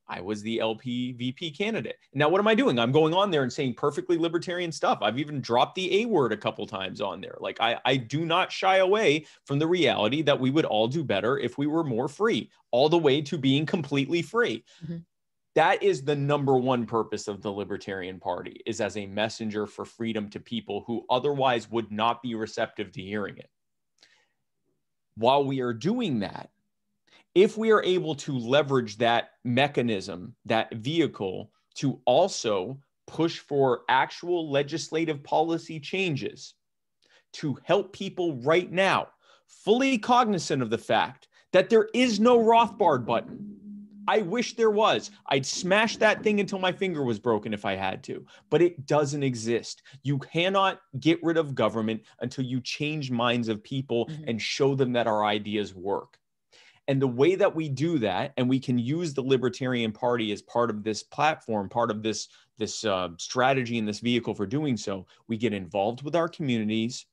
I was the LPVP candidate. Now, what am I doing? I'm going on there and saying perfectly libertarian stuff. I've even dropped the A word a couple times on there. Like, I do not shy away from the reality that we would all do better if we were more free, all the way to being completely free. Mm-hmm. That is the number one purpose of the Libertarian Party, is as a messenger for freedom to people who otherwise would not be receptive to hearing it. While we are doing that, if we are able to leverage that mechanism, that vehicle, to also push for actual legislative policy changes to help people right now, fully cognizant of the fact that there is no Rothbard button. I wish there was. I'd smash that thing until my finger was broken if I had to, but it doesn't exist. You cannot get rid of government until you change minds of people and show them that our ideas work. And the way that we do that, and we can use the Libertarian Party as part of this platform, part of this strategy and this vehicle for doing so, we get involved with our communities.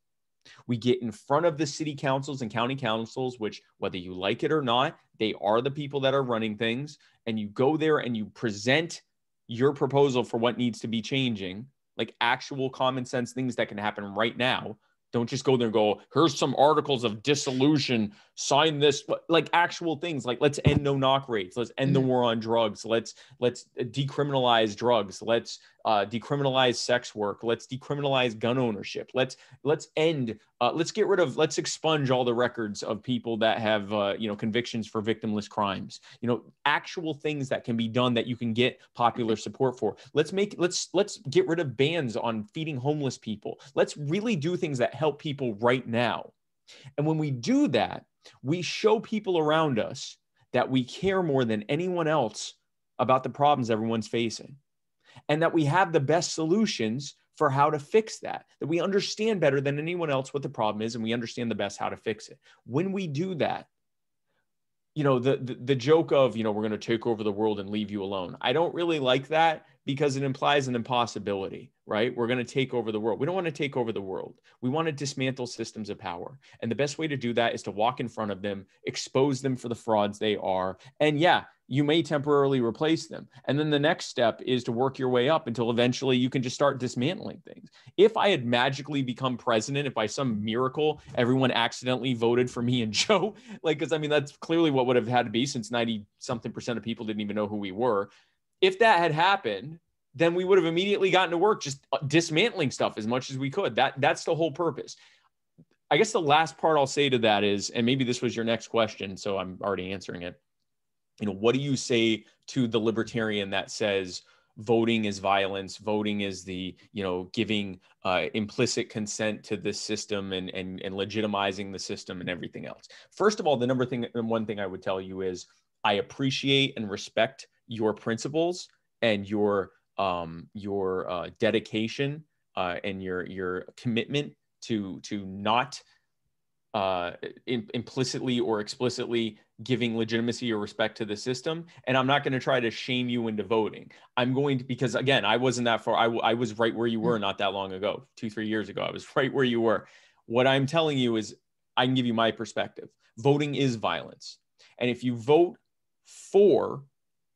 We get in front of the city councils and county councils, which, whether you like it or not, they are the people that are running things. And you go there and you present your proposal for what needs to be changing, like actual common sense things that can happen right now. Don't just go there and go, here's some articles of dissolution, sign this, like actual things like let's end no knock raids, let's end the war on drugs, let's decriminalize drugs, let's decriminalize sex work, let's decriminalize gun ownership, let's expunge all the records of people that have convictions for victimless crimes, actual things that can be done that you can get popular support for. Let's get rid of bans on feeding homeless people. Let's really do things that help people right now. And when we do that, we show people around us that we care more than anyone else about the problems everyone's facing, and that we have the best solutions for how to fix that, that we understand better than anyone else what the problem is, and we understand the best how to fix it. When we do that, the joke of, we're going to take over the world and leave you alone, I don't really like that, because it implies an impossibility, right? We're going to take over the world. We don't want to take over the world. We want to dismantle systems of power. And the best way to do that is to walk in front of them, expose them for the frauds they are. And yeah, you may temporarily replace them. And then the next step is to work your way up until eventually you can just start dismantling things. If I had magically become president, if by some miracle everyone accidentally voted for me and Joe, that's clearly what would have had to be, since 90-something% of people didn't even know who we were. If that had happened, then we would have immediately gotten to work just dismantling stuff as much as we could. That's the whole purpose. I guess the last part I'll say to that is, and maybe this was your next question, so I'm already answering it. What do you say to the libertarian that says voting is violence, voting is the, giving implicit consent to this system and legitimizing the system and everything else? First of all, the one thing I would tell you is I appreciate and respect your principles and your dedication and your commitment to not implicitly or explicitly giving legitimacy or respect to the system. And I'm not going to try to shame you into voting. Because again, I wasn't that far. I was right where you were not that long ago, 2-3 years ago. I was right where you were. What I'm telling you is I can give you my perspective. Voting is violence. And if you vote for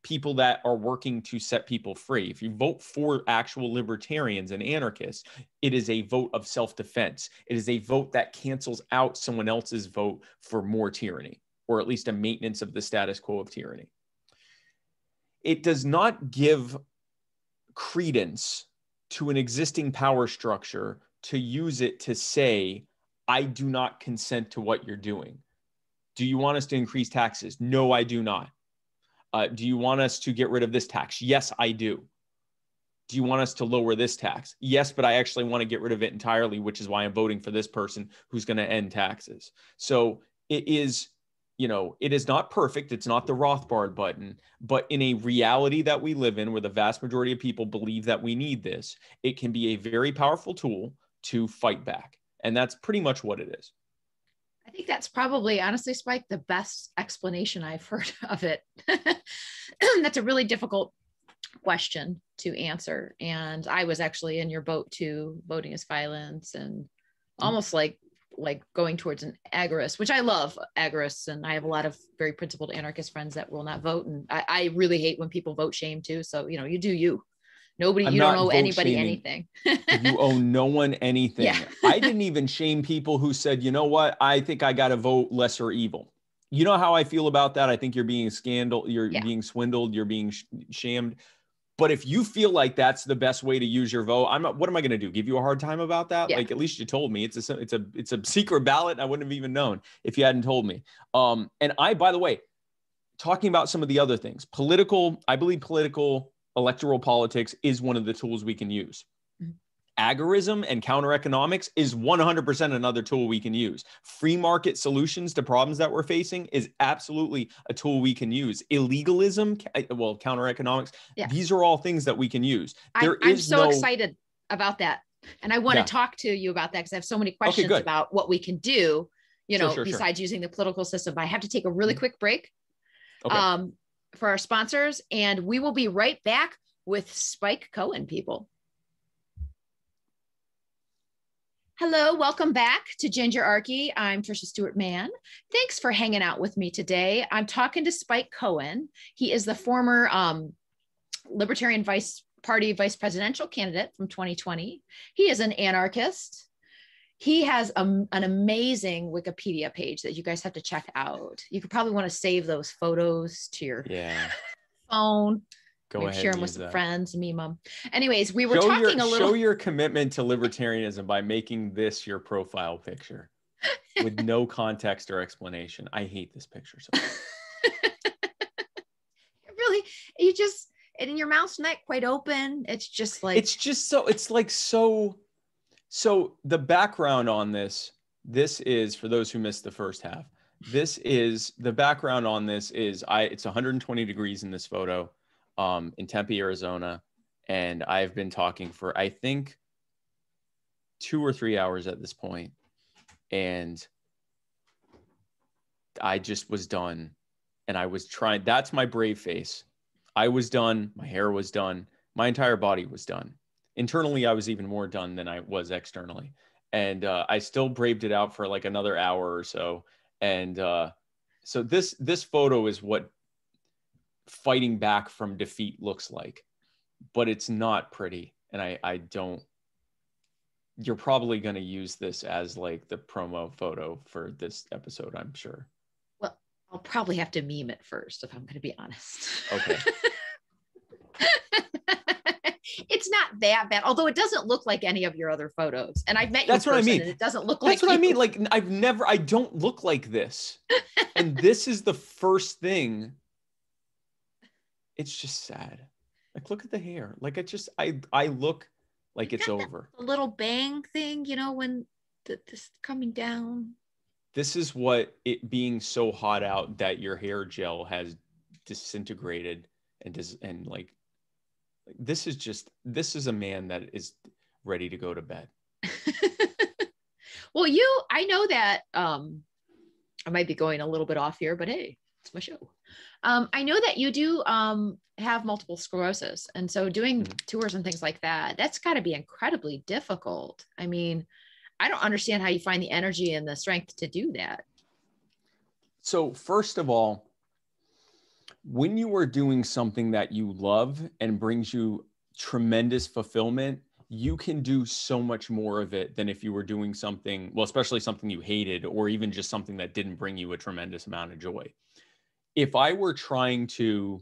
people that are working to set people free, if you vote for actual libertarians and anarchists, it is a vote of self-defense. It is a vote that cancels out someone else's vote for more tyranny, or at least a maintenance of the status quo of tyranny. It does not give credence to an existing power structure to use it to say, I do not consent to what you're doing. Do you want us to increase taxes? No, I do not. Do you want us to get rid of this tax? Yes, I do. do you want us to lower this tax? Yes, but I actually want to get rid of it entirely, which is why I'm voting for this person who's going to end taxes. So it is, you know, it is not perfect. It's not the Rothbard button, but in a reality that we live in where the vast majority of people believe that we need this, it can be a very powerful tool to fight back. And that's pretty much what it is. I think that's probably, honestly, Spike, the best explanation I've heard of it. That's a really difficult question to answer. And I was actually in your boat too, voting as violence and almost like going towards an agorist, which I love agorists. And I have a lot of very principled anarchist friends that will not vote. And I really hate when people vote shame too. So, you know, you do you. Nobody, you don't owe anybody anything. You owe no one anything. Yeah. I didn't even shame people who said, you know what, I think I got to vote lesser evil. You know how I feel about that? I think you're being scandal, you're being swindled, you're being shamed. But if you feel like that's the best way to use your vote, I'm not, what am I going to do? Give you a hard time about that? Yeah. Like, at least you told me. It's a secret ballot. I wouldn't have even known if you hadn't told me. And I, by the way, talking about some of the other things, political, I believe political electoral politics is one of the tools we can use. Agorism and counter-economics is 100% another tool we can use. Free market solutions to problems that we're facing is absolutely a tool we can use. Illegalism, well, counter-economics, these are all things that we can use. I'm so excited about that. And I want to talk to you about that because I have so many questions about what we can do, you know, besides using the political system. But I have to take a really quick break for our sponsors, and we will be right back with Spike Cohen, people. Hello, welcome back to Gingerarchy. I'm Trisha Stewart-Mann. Thanks for hanging out with me today. I'm talking to Spike Cohen. He is the former Libertarian Party vice presidential candidate from 2020. He is an anarchist. He has an amazing Wikipedia page that you guys have to check out. You could probably want to save those photos to your phone. Go ahead, share them with some friends, meme them. Anyways, we were talking a little. Show your commitment to libertarianism by making this your profile picture with no context or explanation. I hate this picture so much. Really, you just, and your mouth's not quite open. It's just like. It's just so, it's like so. So the background on this, this is, for those who missed the first half, this is, the background on this is, it's 120 degrees in this photo. In Tempe, Arizona, and I've been talking for, I think, 2 or 3 hours at this point, and I just was done, and I was trying, that's my brave face. I was done, my hair was done, my entire body was done. Internally, I was even more done than I was externally, and I still braved it out for like another hour or so, and so this photo is what fighting back from defeat looks like, but it's not pretty. And I don't, you're probably going to use this as like the promo photo for this episode, I'm sure. Well, I'll probably have to meme it first if I'm going to be honest. Okay. It's not that bad, although it doesn't look like any of your other photos. And I've met you. That's what I mean. It doesn't look like. That's what I mean. Like I don't look like this. And this is the first thing. It's just sad. Like, look at the hair. Like, I look like it's over. A little bang thing, you know, when this coming down. This is what it being so hot out that your hair gel has disintegrated and like, this is a man that is ready to go to bed. Well, I know that I might be going a little bit off here, but hey, it's my show. I know that you do have multiple sclerosis, and so doing tours and things like that, that's got to be incredibly difficult. I mean, I don't understand how you find the energy and the strength to do that. So first of all, when you are doing something that you love and brings you tremendous fulfillment, you can do so much more of it than if you were doing something, well, especially something you hated, or even just something that didn't bring you a tremendous amount of joy. If I were trying to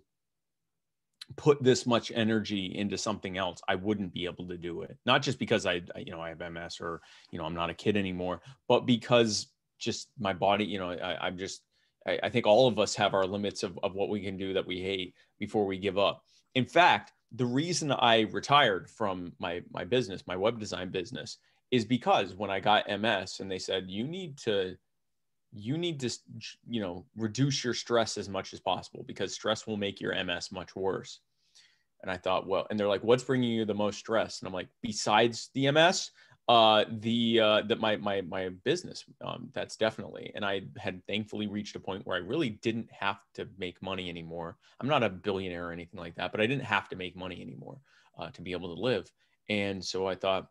put this much energy into something else, I wouldn't be able to do it. Not just because I have MS, or, you know, I'm not a kid anymore, but because just my body, you know, I think all of us have our limits of what we can do that we hate before we give up. In fact, the reason I retired from my business, my web design business, is because when I got MS and they said, you need to, you know, reduce your stress as much as possible because stress will make your MS much worse. And I thought, well, and they're like, what's bringing you the most stress? And I'm like, besides the MS, my business, that's definitely, and I had thankfully reached a point where I really didn't have to make money anymore. I'm not a billionaire or anything like that, but I didn't have to make money anymore, to be able to live. And so I thought,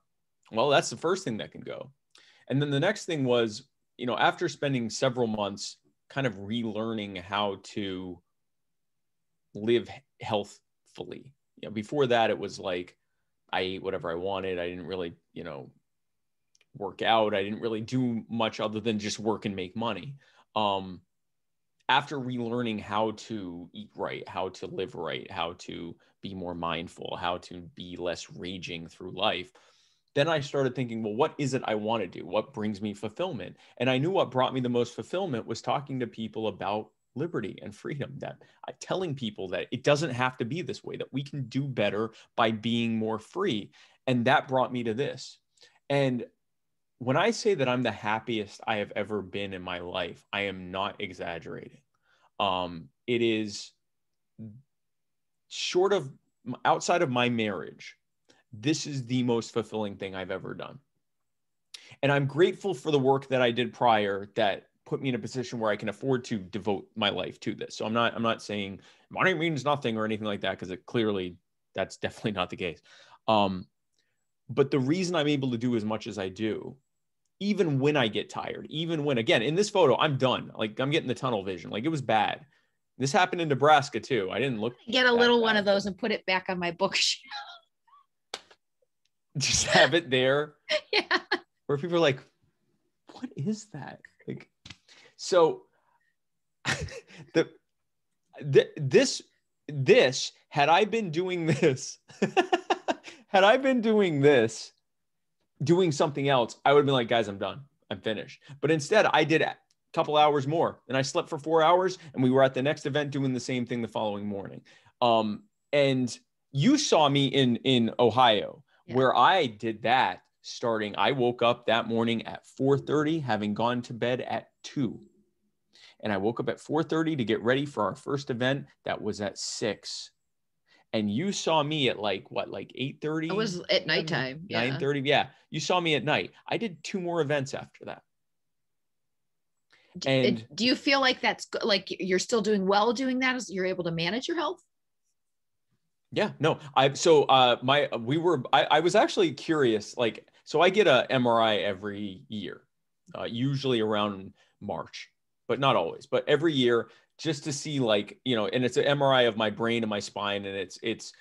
well, that's the first thing that can go. And then the next thing was, you know, after spending several months kind of relearning how to live healthfully, you know, before that, it was like, I ate whatever I wanted. I didn't really, you know, work out. I didn't really do much other than just work and make money. After relearning how to eat right, how to live right, how to be more mindful, how to be less raging through life, then I started thinking, well, what is it I want to do? What brings me fulfillment? And I knew what brought me the most fulfillment was talking to people about liberty and freedom, that telling people that it doesn't have to be this way, that we can do better by being more free. And that brought me to this. And when I say that I'm the happiest I have ever been in my life, I am not exaggerating. It is short of, outside of my marriage, this is the most fulfilling thing I've ever done. And I'm grateful for the work that I did prior that put me in a position where I can afford to devote my life to this. So I'm not saying money means nothing or anything like that, because it clearly, that's definitely not the case. But the reason I'm able to do as much as I do, even when I get tired, even when, again, in this photo, I'm done. Like, I'm getting the tunnel vision. Like, it was bad. This happened in Nebraska too. I didn't look. Get a little one of those and put it back on my bookshelf. Just have it there. Yeah. Where people are like, what is that? Like, so this, had I been doing this, had I been doing this, doing something else, I would have been like, guys, I'm done. I'm finished. But instead I did a couple hours more and I slept for 4 hours and we were at the next event doing the same thing the following morning. And you saw me in Ohio, yeah, where I did that. Starting, I woke up that morning at 4:30, having gone to bed at 2. And I woke up at 4:30 to get ready for our first event that was at 6. And you saw me at like, what, like 8:30? It was at nighttime. 9:30, yeah. You saw me at night. I did 2 more events after that. And do you feel like that's like you're still doing well doing that? You're able to manage your health? Yeah, no, I was actually curious, like, so I get a MRI every year, usually around March, but not always, but every year, just to see, like, you know, and it's an MRI of my brain and my spine, and it's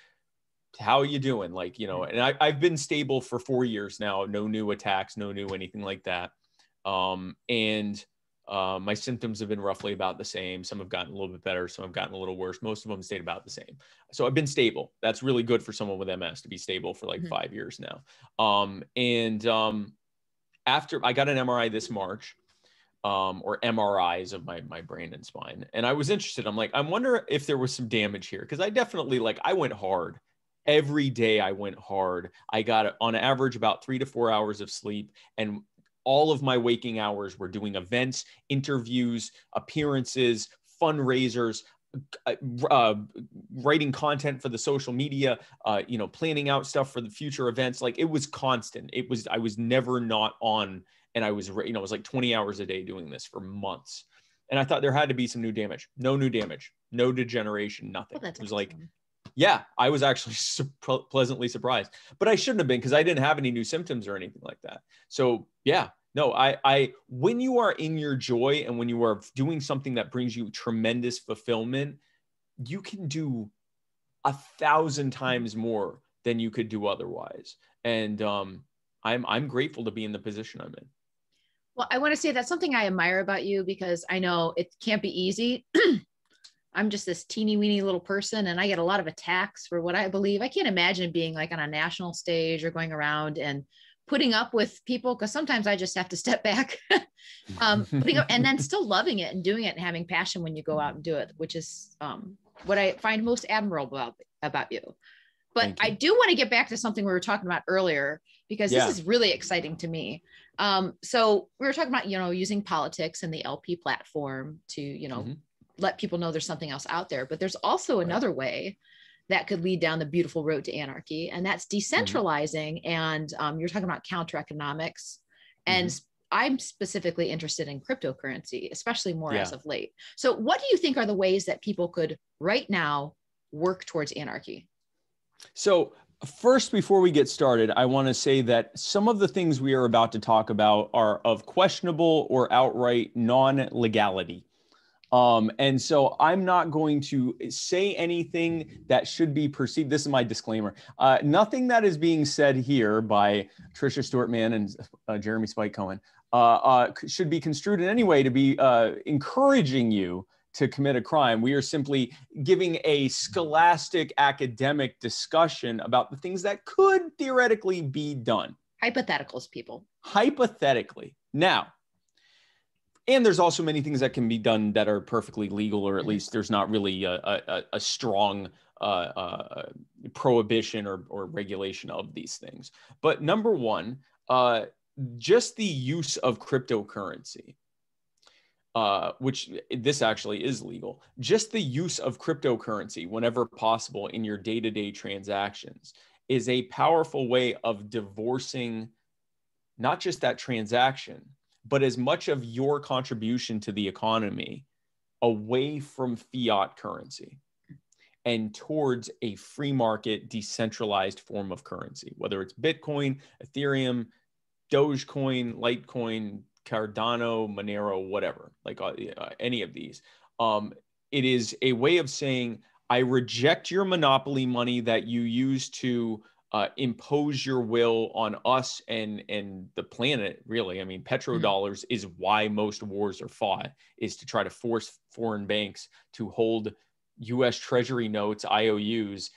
how are you doing? Like, you know, and I've been stable for 4 years now, no new attacks, no new anything like that. My symptoms have been roughly about the same. Some have gotten a little bit better. Some have gotten a little worse. Most of them stayed about the same. So I've been stable. That's really good for someone with MS to be stable for like 5 years now. After I got an MRI this March, or MRIs of my brain and spine. And I was interested. I'm like, I wonder if there was some damage here. Cause I definitely, like, I went hard. Every day I went hard. I got on average about 3 to 4 hours of sleep, and all of my waking hours were doing events, interviews, appearances, fundraisers, writing content for the social media, you know, planning out stuff for the future events. Like, it was constant. It was, I was never not on. And I was, you know, it was like 20 hours a day doing this for months. And I thought there had to be some new damage. No new damage, no degeneration, nothing. Well, it was awesome. Like, yeah, I was actually pleasantly surprised, but I shouldn't have been, because I didn't have any new symptoms or anything like that. So yeah, no, I when you are in your joy and when you are doing something that brings you tremendous fulfillment, you can do 1,000 times more than you could do otherwise. And I'm grateful to be in the position I'm in. Well, I want to say that's something I admire about you, because I know it can't be easy. I'm just this teeny weeny little person, and I get a lot of attacks for what I believe. I can't imagine being like on a national stage or going around and putting up with people, because sometimes I just have to step back, putting up, and then still loving it and doing it and having passion when you go out and do it, which is what I find most admirable about you. But I do want to get back to something we were talking about earlier, because this is really exciting to me. So we were talking about, using politics and the LP platform to, let people know there's something else out there. But there's also another way that could lead down the beautiful road to anarchy, and that's decentralizing. And you're talking about counter economics, and I'm specifically interested in cryptocurrency, especially more as of late. So what do you think are the ways that people could right now work towards anarchy? So first, before we get started, I want to say that some of the things we are about to talk about are of questionable or outright non-legality. And so I'm not going to say anything that should be perceived. This is my disclaimer. Nothing that is being said here by Trisha Stewart-Mann and Jeremy Spike Cohen should be construed in any way to be encouraging you to commit a crime. We are simply giving a scholastic academic discussion about the things that could theoretically be done. Hypotheticals, people. Hypothetically. Now, and there's also many things that can be done that are perfectly legal, or at least there's not really a strong prohibition or regulation of these things. But number one, just the use of cryptocurrency, which this actually is legal, just the use of cryptocurrency whenever possible in your day-to-day transactions is a powerful way of divorcing not just that transaction, but as much of your contribution to the economy away from fiat currency and towards a free market decentralized form of currency, whether it's Bitcoin, Ethereum, Dogecoin, Litecoin, Cardano, Monero, whatever, like any of these. It is a way of saying, I reject your monopoly money that you use to impose your will on us and the planet, really. I mean, petrodollars is why most wars are fought, is to try to force foreign banks to hold U.S. Treasury notes, IOUs,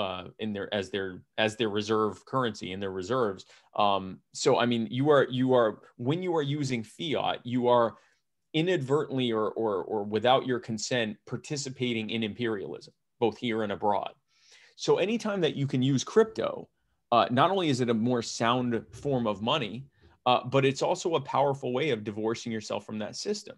as their reserve currency, in their reserves. So, I mean, when you are using fiat, you are inadvertently or without your consent participating in imperialism, both here and abroad. So anytime that you can use crypto, not only is it a more sound form of money, but it's also a powerful way of divorcing yourself from that system.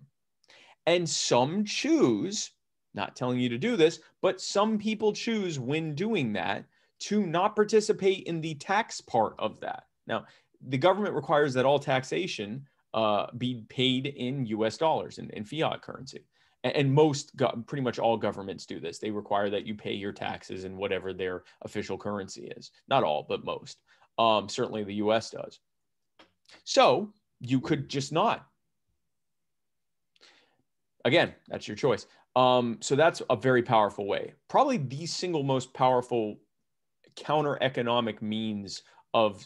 And some choose, not telling you to do this, but some people choose when doing that to not participate in the tax part of that. Now, the government requires that all taxation be paid in US dollars, in fiat currency. And pretty much all governments do this. They require that you pay your taxes in whatever their official currency is. Not all, but most. Certainly the US does. So you could just not. Again, that's your choice. So that's a very powerful way. Probably the single most powerful counter-economic means of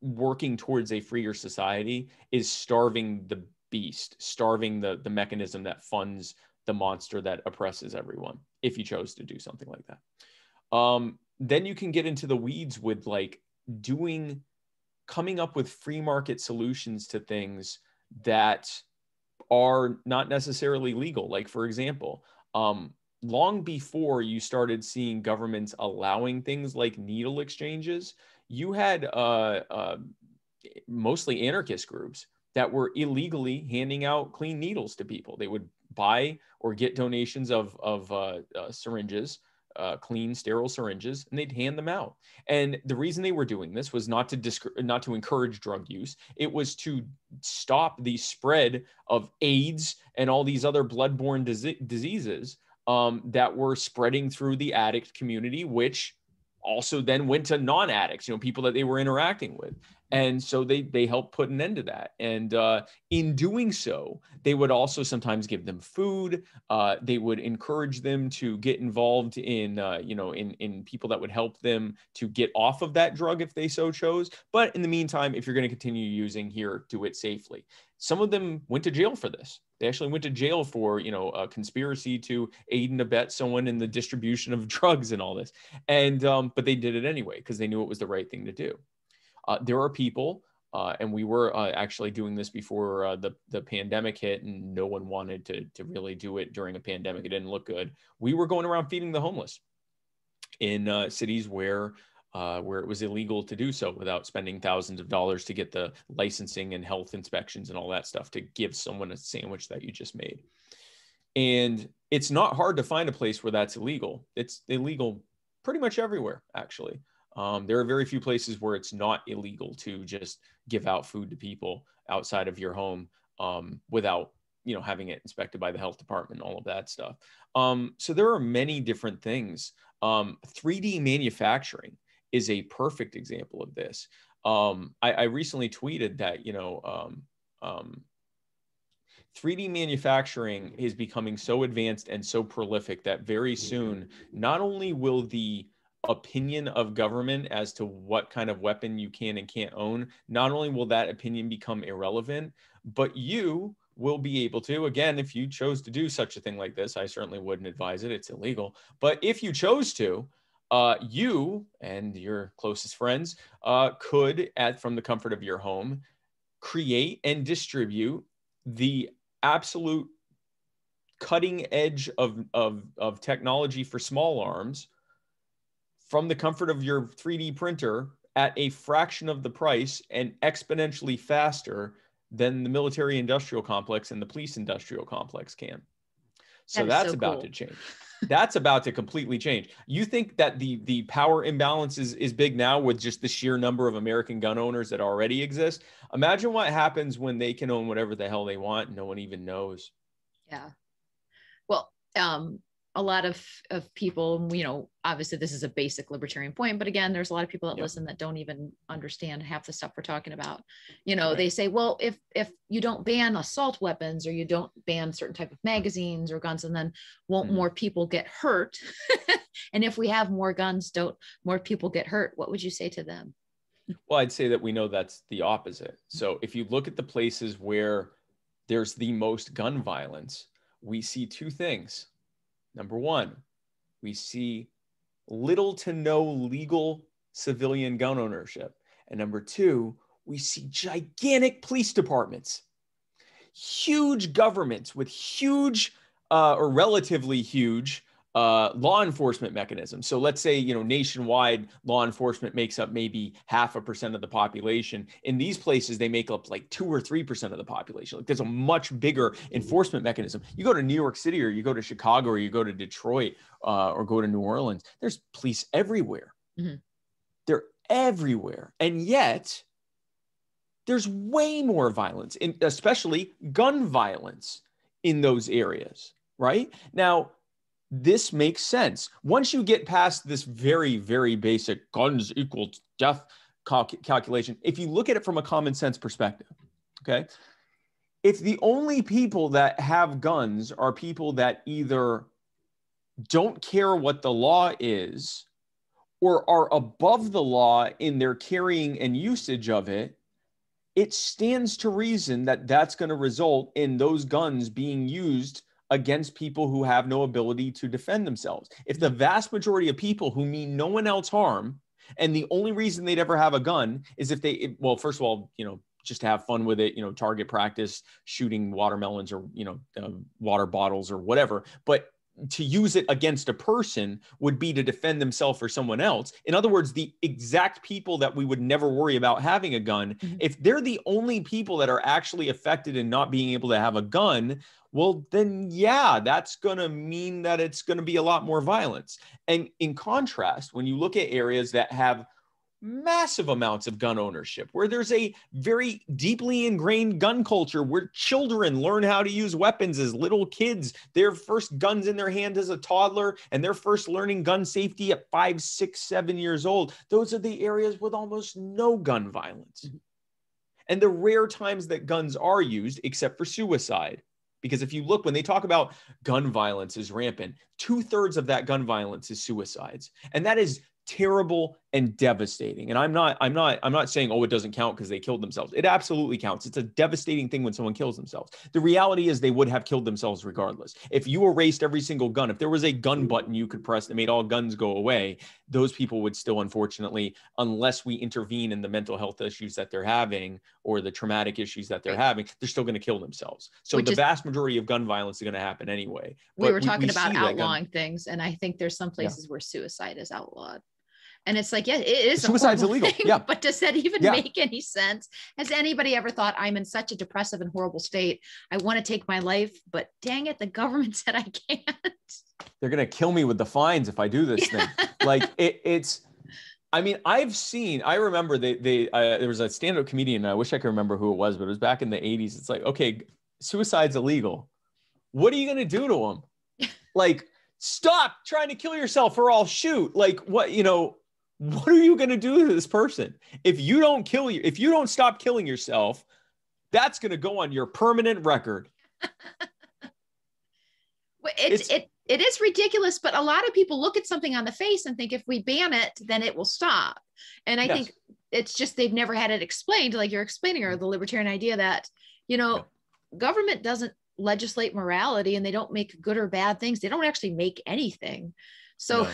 working towards a freer society is starving the beast, starving the mechanism that funds the monster that oppresses everyone, if you chose to do something like that. Then you can get into the weeds with coming up with free market solutions to things that are not necessarily legal. Like, for example, long before you started seeing governments allowing things like needle exchanges, you had mostly anarchist groups that were illegally handing out clean needles to people. They would buy or get donations of syringes, clean, sterile syringes, and they'd hand them out. And the reason they were doing this was not to encourage drug use. It was to stop the spread of AIDS and all these other bloodborne diseases that were spreading through the addict community, which also then went to non-addicts, people that they were interacting with. And so they helped put an end to that. And in doing so, they would also sometimes give them food. They would encourage them to get involved in people that would help them to get off of that drug if they so chose. But in the meantime, if you're going to continue using, here, do it safely. Some of them went to jail for this. They actually went to jail for, a conspiracy to aid and abet someone in the distribution of drugs and all this. And but they did it anyway because they knew it was the right thing to do. There are people, and we were actually doing this before the pandemic hit, and no one wanted to really do it during a pandemic. It didn't look good. We were going around feeding the homeless. in cities where it was illegal to do so without spending thousands of dollars to get the licensing and health inspections and all that stuff to give someone a sandwich that you just made. And it's not hard to find a place where that's illegal. It's illegal pretty much everywhere, actually. There are very few places where it's not illegal to just give out food to people outside of your home without, you know, having it inspected by the health department and all of that stuff. So there are many different things. 3D manufacturing is a perfect example of this. I recently tweeted that, 3D manufacturing is becoming so advanced and so prolific that very soon, not only will the opinion of government as to what kind of weapon you can and can't own, not only will that opinion become irrelevant, but you will be able to, again, if you chose to do such a thing like this, I certainly wouldn't advise it, it's illegal. But if you chose to, you and your closest friends could, from the comfort of your home, create and distribute the absolute cutting edge of technology for small arms from the comfort of your 3D printer at a fraction of the price and exponentially faster than the military industrial complex and the police industrial complex can. So that's about to change. That's about to completely change. You think that the power imbalance is big now with just the sheer number of American gun owners that already exist? Imagine what happens when they can own whatever the hell they want and no one even knows. Yeah. Well, a lot of people, you know, obviously this is a basic libertarian point, but again, there's a lot of people that listen that don't even understand half the stuff we're talking about. You know, they say, well, if you don't ban assault weapons or you don't ban certain type of magazines or guns, and then won't more people get hurt? And if we have more guns, don't more people get hurt? What would you say to them? Well, I'd say that we know that's the opposite. So if you look at the places where there's the most gun violence, we see two things. Number one, we see little to no legal civilian gun ownership. And number two, we see gigantic police departments, huge governments with huge or relatively huge law enforcement mechanisms. So let's say, you know, nationwide law enforcement makes up maybe 0.5% of the population. In these places, they make up like 2 or 3% of the population. Like, there's a much bigger enforcement mechanism. You go to New York City or you go to Chicago or you go to Detroit or go to New Orleans, there's police everywhere. They're everywhere. And yet there's way more violence, especially gun violence in those areas, right? Now, this makes sense. Once you get past this very, very basic guns equal to death calculation, if you look at it from a common sense perspective, okay, if the only people that have guns are people that either don't care what the law is or are above the law in their carrying and usage of it, it stands to reason that that's going to result in those guns being used against people who have no ability to defend themselves. If the vast majority of people who mean no one else harm, and the only reason they'd ever have a gun is if they, well, first of all, you know, just to have fun with it, you know, target practice, shooting watermelons or, you know, water bottles or whatever, but to use it against a person would be to defend themselves or someone else. In other words, the exact people that we would never worry about having a gun, if they're the only people that are actually affected in not being able to have a gun, well, then yeah, that's going to mean that it's going to be a lot more violence. And in contrast, when you look at areas that have massive amounts of gun ownership, where there's a very deeply ingrained gun culture, where children learn how to use weapons as little kids, their first guns in their hand as a toddler, and they're first learning gun safety at 5, 6, 7 years old. Those are the areas with almost no gun violence. And the rare times that guns are used, except for suicide, because if you look, when they talk about gun violence is rampant, 2/3 of that gun violence is suicides. And that is terrible and devastating. And I'm not saying, oh, it doesn't count because they killed themselves. It absolutely counts. It's a devastating thing when someone kills themselves. The reality is they would have killed themselves regardless. If you erased every single gun, if there was a gun button you could press that made all guns go away, those people would still, unfortunately, unless we intervene in the mental health issues that they're having or the traumatic issues that they're having, they're still going to kill themselves. So the vast majority of gun violence is going to happen anyway. But we were talking about outlawing things, and I think there's some places where suicide is outlawed. And it's like, yeah, it is. Suicide's illegal. Yeah. But does that even make any sense? Has anybody ever thought, I'm in such a depressive and horrible state, I want to take my life, but dang it, the government said I can't. They're going to kill me with the fines if I do this thing. Like it's, I mean, I've seen, I remember there was a stand-up comedian, and I wish I could remember who it was, but it was back in the 80s. It's like, okay, suicide's illegal. What are you going to do to him? Like, stop trying to kill yourself or I'll shoot. Like, what, you know, what are you going to do to this person? If you don't kill you, if you don't stop killing yourself, that's going to go on your permanent record. Well, it is ridiculous, but a lot of people look at something on the face and think if we ban it, then it will stop. And I think it's just, they've never had it explained like you're explaining, or the libertarian idea that, you know, government doesn't legislate morality, and they don't make good or bad things. They don't actually make anything. So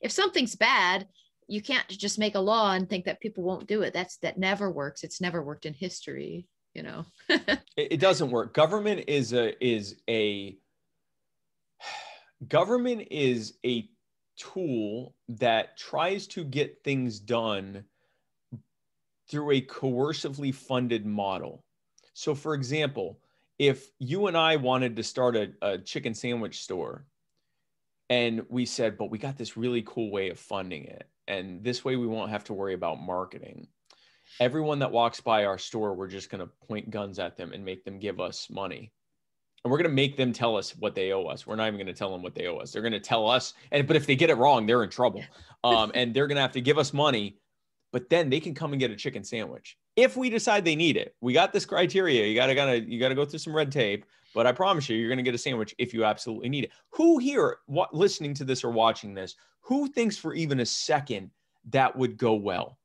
if something's bad, you can't just make a law and think that people won't do it. That never works. It's never worked in history, you know. It doesn't work. Government is a tool that tries to get things done through a coercively funded model. So for example, if you and I wanted to start a chicken sandwich store, and we said, but we got this really cool way of funding it, and this way we won't have to worry about marketing. Everyone that walks by our store, we're just going to point guns at them and make them give us money. And we're going to make them tell us what they owe us. We're not even going to tell them what they owe us. They're going to tell us. But if they get it wrong, they're in trouble. And they're going to have to give us money. But then they can come and get a chicken sandwich if we decide they need it. We got this criteria. You gotta go through some red tape, but I promise you, you're gonna get a sandwich if you absolutely need it. Who here, listening to this or watching this, who thinks for even a second that would go well?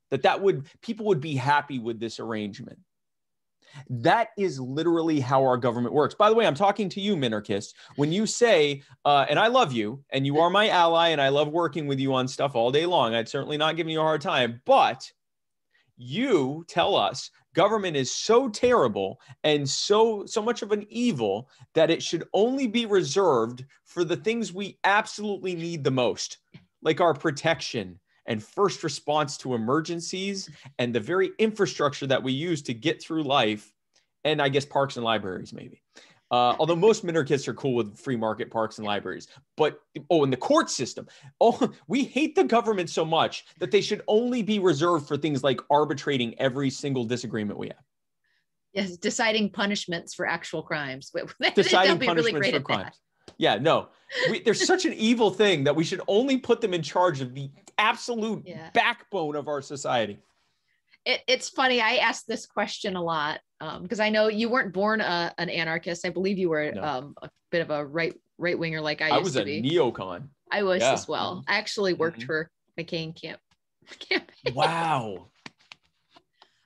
People would be happy with this arrangement? That is literally how our government works. By the way, I'm talking to you, minarchist. When you say, and I love you, and you are my ally, and I love working with you on stuff all day long, I'd certainly not give you a hard time, but you tell us government is so terrible and so much of an evil that it should only be reserved for the things we absolutely need the most, like our protection and first response to emergencies and the very infrastructure that we use to get through life. And I guess parks and libraries, maybe. Although most minarchists are cool with free market parks and libraries, but, oh, and the court system. Oh, we hate the government so much that they should only be reserved for things like arbitrating every single disagreement we have. Yes, deciding punishments for actual crimes. Deciding punishments really great for crimes. That. Yeah, no, they're such an evil thing that we should only put them in charge of the absolute backbone of our society. It's funny. I ask this question a lot because I know you weren't born an anarchist. I believe you were a bit of a right winger, like I used to be. I was a neocon. I was as well. I actually worked for McCain campaign. Wow.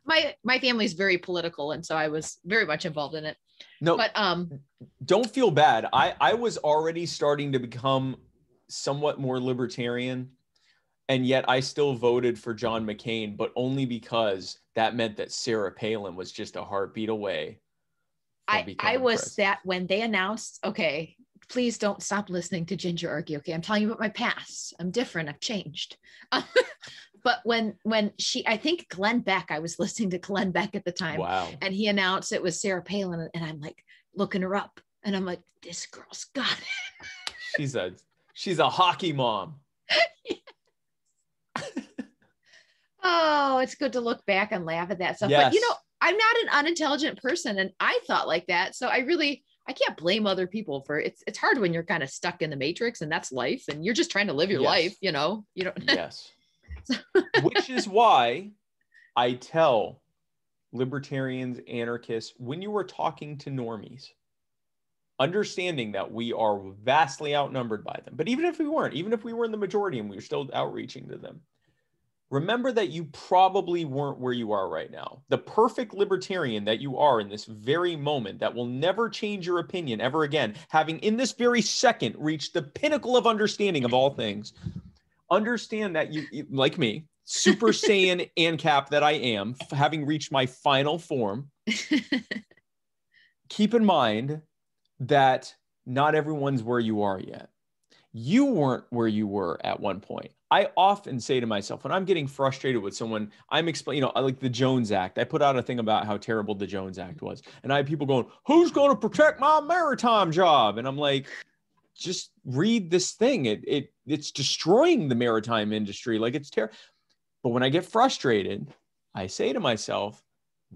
My family is very political, and so I was very much involved in it. No, but don't feel bad. I was already starting to become somewhat more libertarian. And yet I still voted for John McCain, but only because that meant that Sarah Palin was just a heartbeat away. I was president. That when they announced, okay, please don't stop listening to Gingerarchy. Okay, I'm telling you about my past. I'm different. I've changed. But when she, I think Glenn Beck, I was listening to Glenn Beck at the time. Wow. And he announced it was Sarah Palin. And I'm like looking her up. And I'm like, this girl's got it. She's a hockey mom. Oh, it's good to look back and laugh at that stuff. Yes. But you know, I'm not an unintelligent person, and I thought like that. So I can't blame other people for it. It's hard when you're kind of stuck in the matrix, and that's life, and you're just trying to live your life, you know. You don't Which is why I tell libertarians, anarchists, when you are talking to normies, understanding that we are vastly outnumbered by them. But even if we weren't in the majority and we were still outreaching to them, remember that you probably weren't where you are right now. The perfect libertarian that you are in this very moment that will never change your opinion ever again, having in this very second reached the pinnacle of understanding of all things. Understand that you, like me, Super Saiyan ANCAP that I am, having reached my final form, keep in mind that not everyone's where you are yet. You weren't where you were at one point. I often say to myself, when I'm getting frustrated with someone, I'm explaining, you know, like the Jones Act. I put out a thing about how terrible the Jones Act was. And I have people going, who's going to protect my maritime job? And I'm like, just read this thing. It's destroying the maritime industry. Like, it's terrible. But when I get frustrated, I say to myself,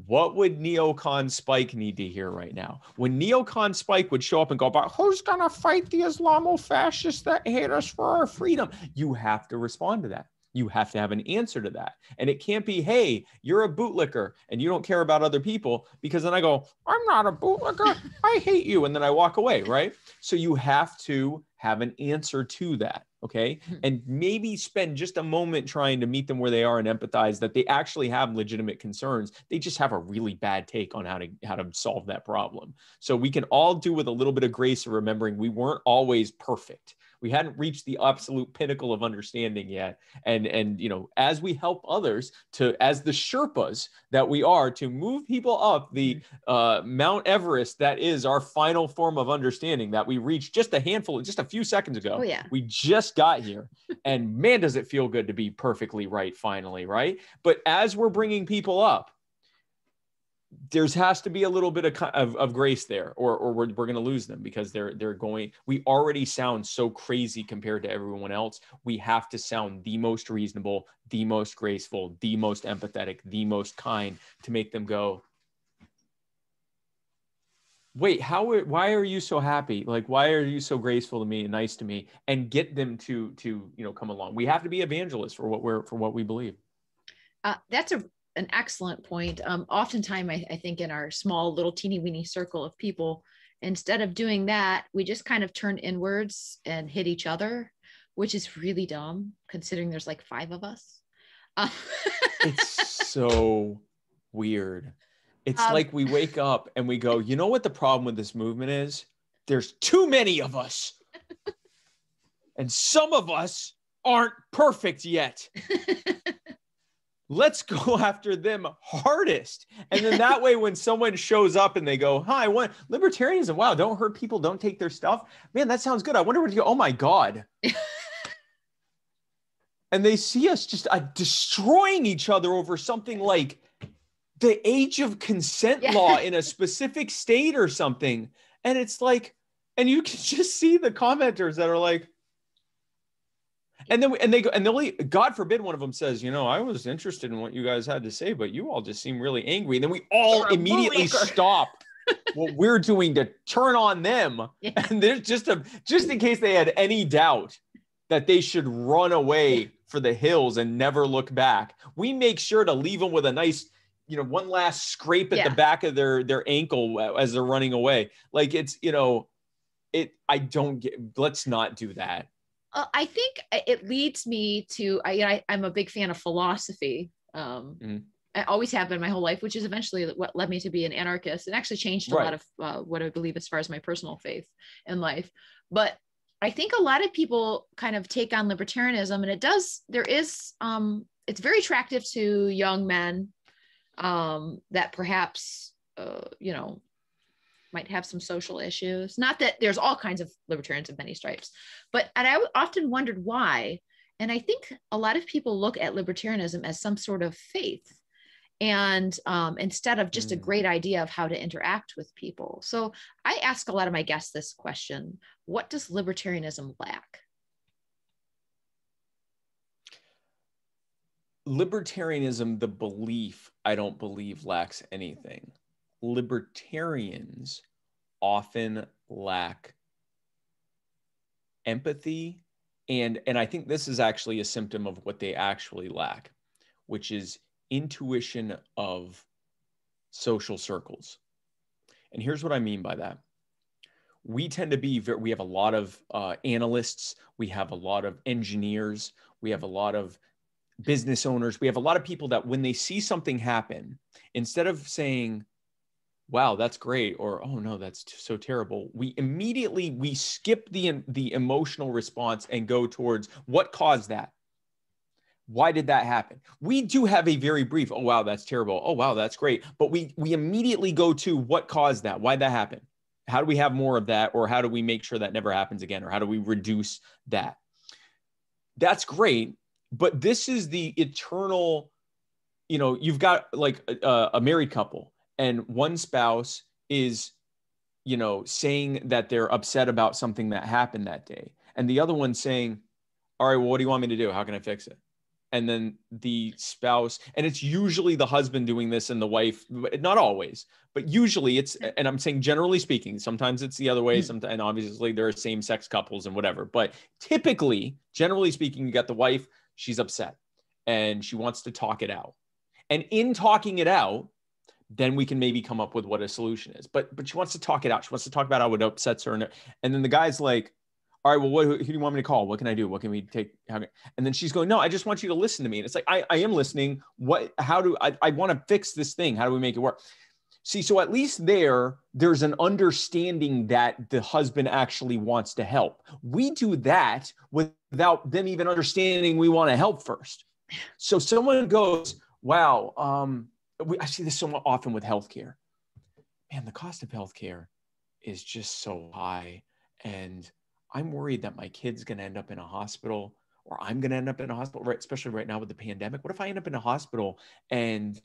what would neocon Spike need to hear right now? When neocon Spike would show up and go, about who's going to fight the Islamo-fascists that hate us for our freedom? You have to respond to that. You have to have an answer to that. And it can't be, hey, you're a bootlicker and you don't care about other people, because then I go, I'm not a bootlicker. I hate you. And then I walk away, right? So you have to have an answer to that. Okay. And maybe spend just a moment trying to meet them where they are and empathize that they actually have legitimate concerns. They just have a really bad take on how to solve that problem. So we can all do with a little bit of grace of remembering we weren't always perfect. We hadn't reached the absolute pinnacle of understanding yet. And you know, as we help others to, as the Sherpas that we are, to move people up the Mount Everest, that is our final form of understanding that we reached just a few seconds ago. Oh, yeah. We just got here. And man, does it feel good to be perfectly right finally, right? But as we're bringing people up, there's has to be a little bit of grace there, or we're going to lose them, because we already sound so crazy compared to everyone else. We have to sound the most reasonable, the most graceful, the most empathetic, the most kind, to make them go, wait, why are you so happy? Like, why are you so graceful to me and nice to me? And get them to you know, come along. We have to be evangelists for what we believe. That's an excellent point. Oftentimes, I think in our small little teeny weeny circle of people, instead of doing that, we just kind of turn inwards and hit each other, which is really dumb considering there's like 5 of us. It's so weird. It's like we wake up and we go, you know what the problem with this movement is? There's too many of us. And some of us aren't perfect yet. Let's go after them hardest. And then that way, when someone shows up and they go, hi, what libertarianism? Wow. Don't hurt people. Don't take their stuff. Man, that sounds good. I wonder what you go. Oh my God. And they see us just destroying each other over something like the age of consent law in a specific state or something. And it's like, and you can just see the commenters that are like, And they'll, God forbid, one of them says, you know, I was interested in what you guys had to say, but you all just seem really angry. And then we all immediately stop what we're doing to turn on them. Yeah. And there's just in case they had any doubt that they should run away for the hills and never look back, we make sure to leave them with a nice, you know, one last scrape at the back of their ankle as they're running away. Like, it's, you know, I don't get, let's not do that. I think it leads me to, I'm a big fan of philosophy. I always have been my whole life, which is eventually what led me to be an anarchist, and actually changed a lot of what I believe as far as my personal faith in life. But I think a lot of people kind of take on libertarianism, and it's very attractive to young men that perhaps, you know, might have some social issues. Not that there's all kinds of libertarians of many stripes, but I often wondered why. And I think a lot of people look at libertarianism as some sort of faith, and instead of just a great idea of how to interact with people. So I ask a lot of my guests this question: what does libertarianism lack? Libertarianism, the belief, I don't believe lacks anything. Libertarians often lack empathy, and I think this is actually a symptom of what they actually lack, which is intuition of social circles. And here's what I mean by that. We tend to be, we have a lot of analysts, we have a lot of engineers, we have a lot of business owners, we have a lot of people that when they see something happen, instead of saying, wow, that's great, or, oh no, that's so terrible, we immediately, we skip the emotional response and go towards what caused that? Why did that happen? We do have a very brief, oh, wow, that's terrible. Oh, wow, that's great. But we immediately go to what caused that? Why'd that happen? How do we have more of that? Or how do we make sure that never happens again? Or how do we reduce that? That's great. But this is the eternal, you know, you've got like a married couple and one spouse is, you know, saying that they're upset about something that happened that day. And the other one's saying, all right, well, what do you want me to do? How can I fix it? And then the spouse, and it's usually the husband doing this and the wife, not always, but usually it's, and I'm saying generally speaking, sometimes it's the other way, sometimes, and obviously there are same-sex couples and whatever, but typically, generally speaking, you got the wife, she's upset and she wants to talk it out. And in talking it out, then we can maybe come up with what a solution is, but she wants to talk it out. She wants to talk about how it upsets her. And then the guy's like, all right, well, who do you want me to call? What can I do? What can we take? And then she's going, no, I just want you to listen to me. And it's like, I am listening. What, how do I want to fix this thing? How do we make it work? See, so at least there's an understanding that the husband actually wants to help. We do that without them even understanding we want to help first. So someone goes, wow, I see this so often with healthcare. Man, the cost of healthcare is just so high. And I'm worried that my kid's going to end up in a hospital, or I'm going to end up in a hospital, right? Especially right now with the pandemic. What if I end up in a hospital and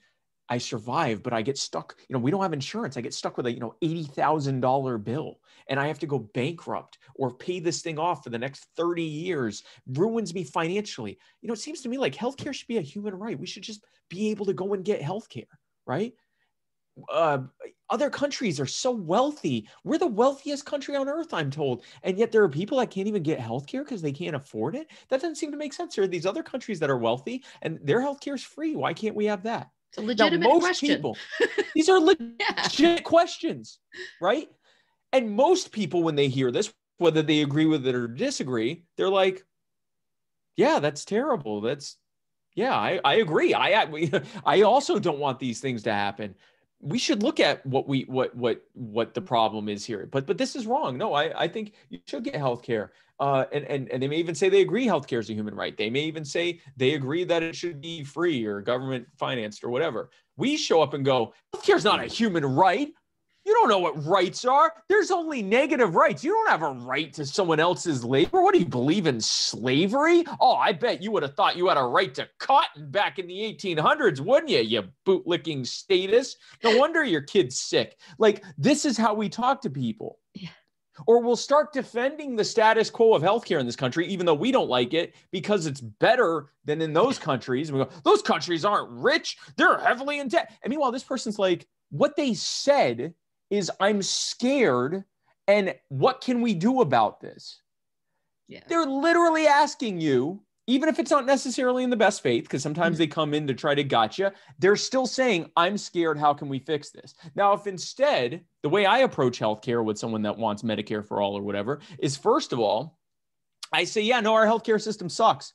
I survive, but I get stuck, you know, we don't have insurance. I get stuck with a, you know, $80,000 bill and I have to go bankrupt or pay this thing off for the next 30 years, ruins me financially. You know, it seems to me like healthcare should be a human right. We should just be able to go and get healthcare, right? Other countries are so wealthy. We're the wealthiest country on earth, I'm told. And yet there are people that can't even get healthcare because they can't afford it. That doesn't seem to make sense. There are these other countries that are wealthy and their healthcare is free. Why can't we have that? It's a legitimate question. People, these are legit questions, right? And most people, when they hear this, whether they agree with it or disagree, they're like, yeah, that's terrible. That's, yeah, I agree. I also don't want these things to happen. We should look at what the problem is here, but this is wrong. No, I think you should get healthcare. And they may even say they agree healthcare is a human right. They may even say they agree that it should be free or government financed or whatever. We show up and go, healthcare is not a human right. You don't know what rights are. There's only negative rights. You don't have a right to someone else's labor. What do you believe in, slavery? Oh, I bet you would have thought you had a right to cotton back in the 1800s, wouldn't you, you bootlicking status? No wonder your kid's sick. Like, this is how we talk to people. Yeah. Or we'll start defending the status quo of healthcare in this country, even though we don't like it, because it's better than in those countries. And we go, those countries aren't rich. They're heavily in debt. And meanwhile, this person's like, what they said is I'm scared and what can we do about this? Yeah. They're literally asking you, even if it's not necessarily in the best faith, because sometimes they come in to try to gotcha, they're still saying, I'm scared, how can we fix this? Now, if instead, the way I approach healthcare with someone that wants Medicare for all or whatever is, first of all, I say, yeah, no, our healthcare system sucks.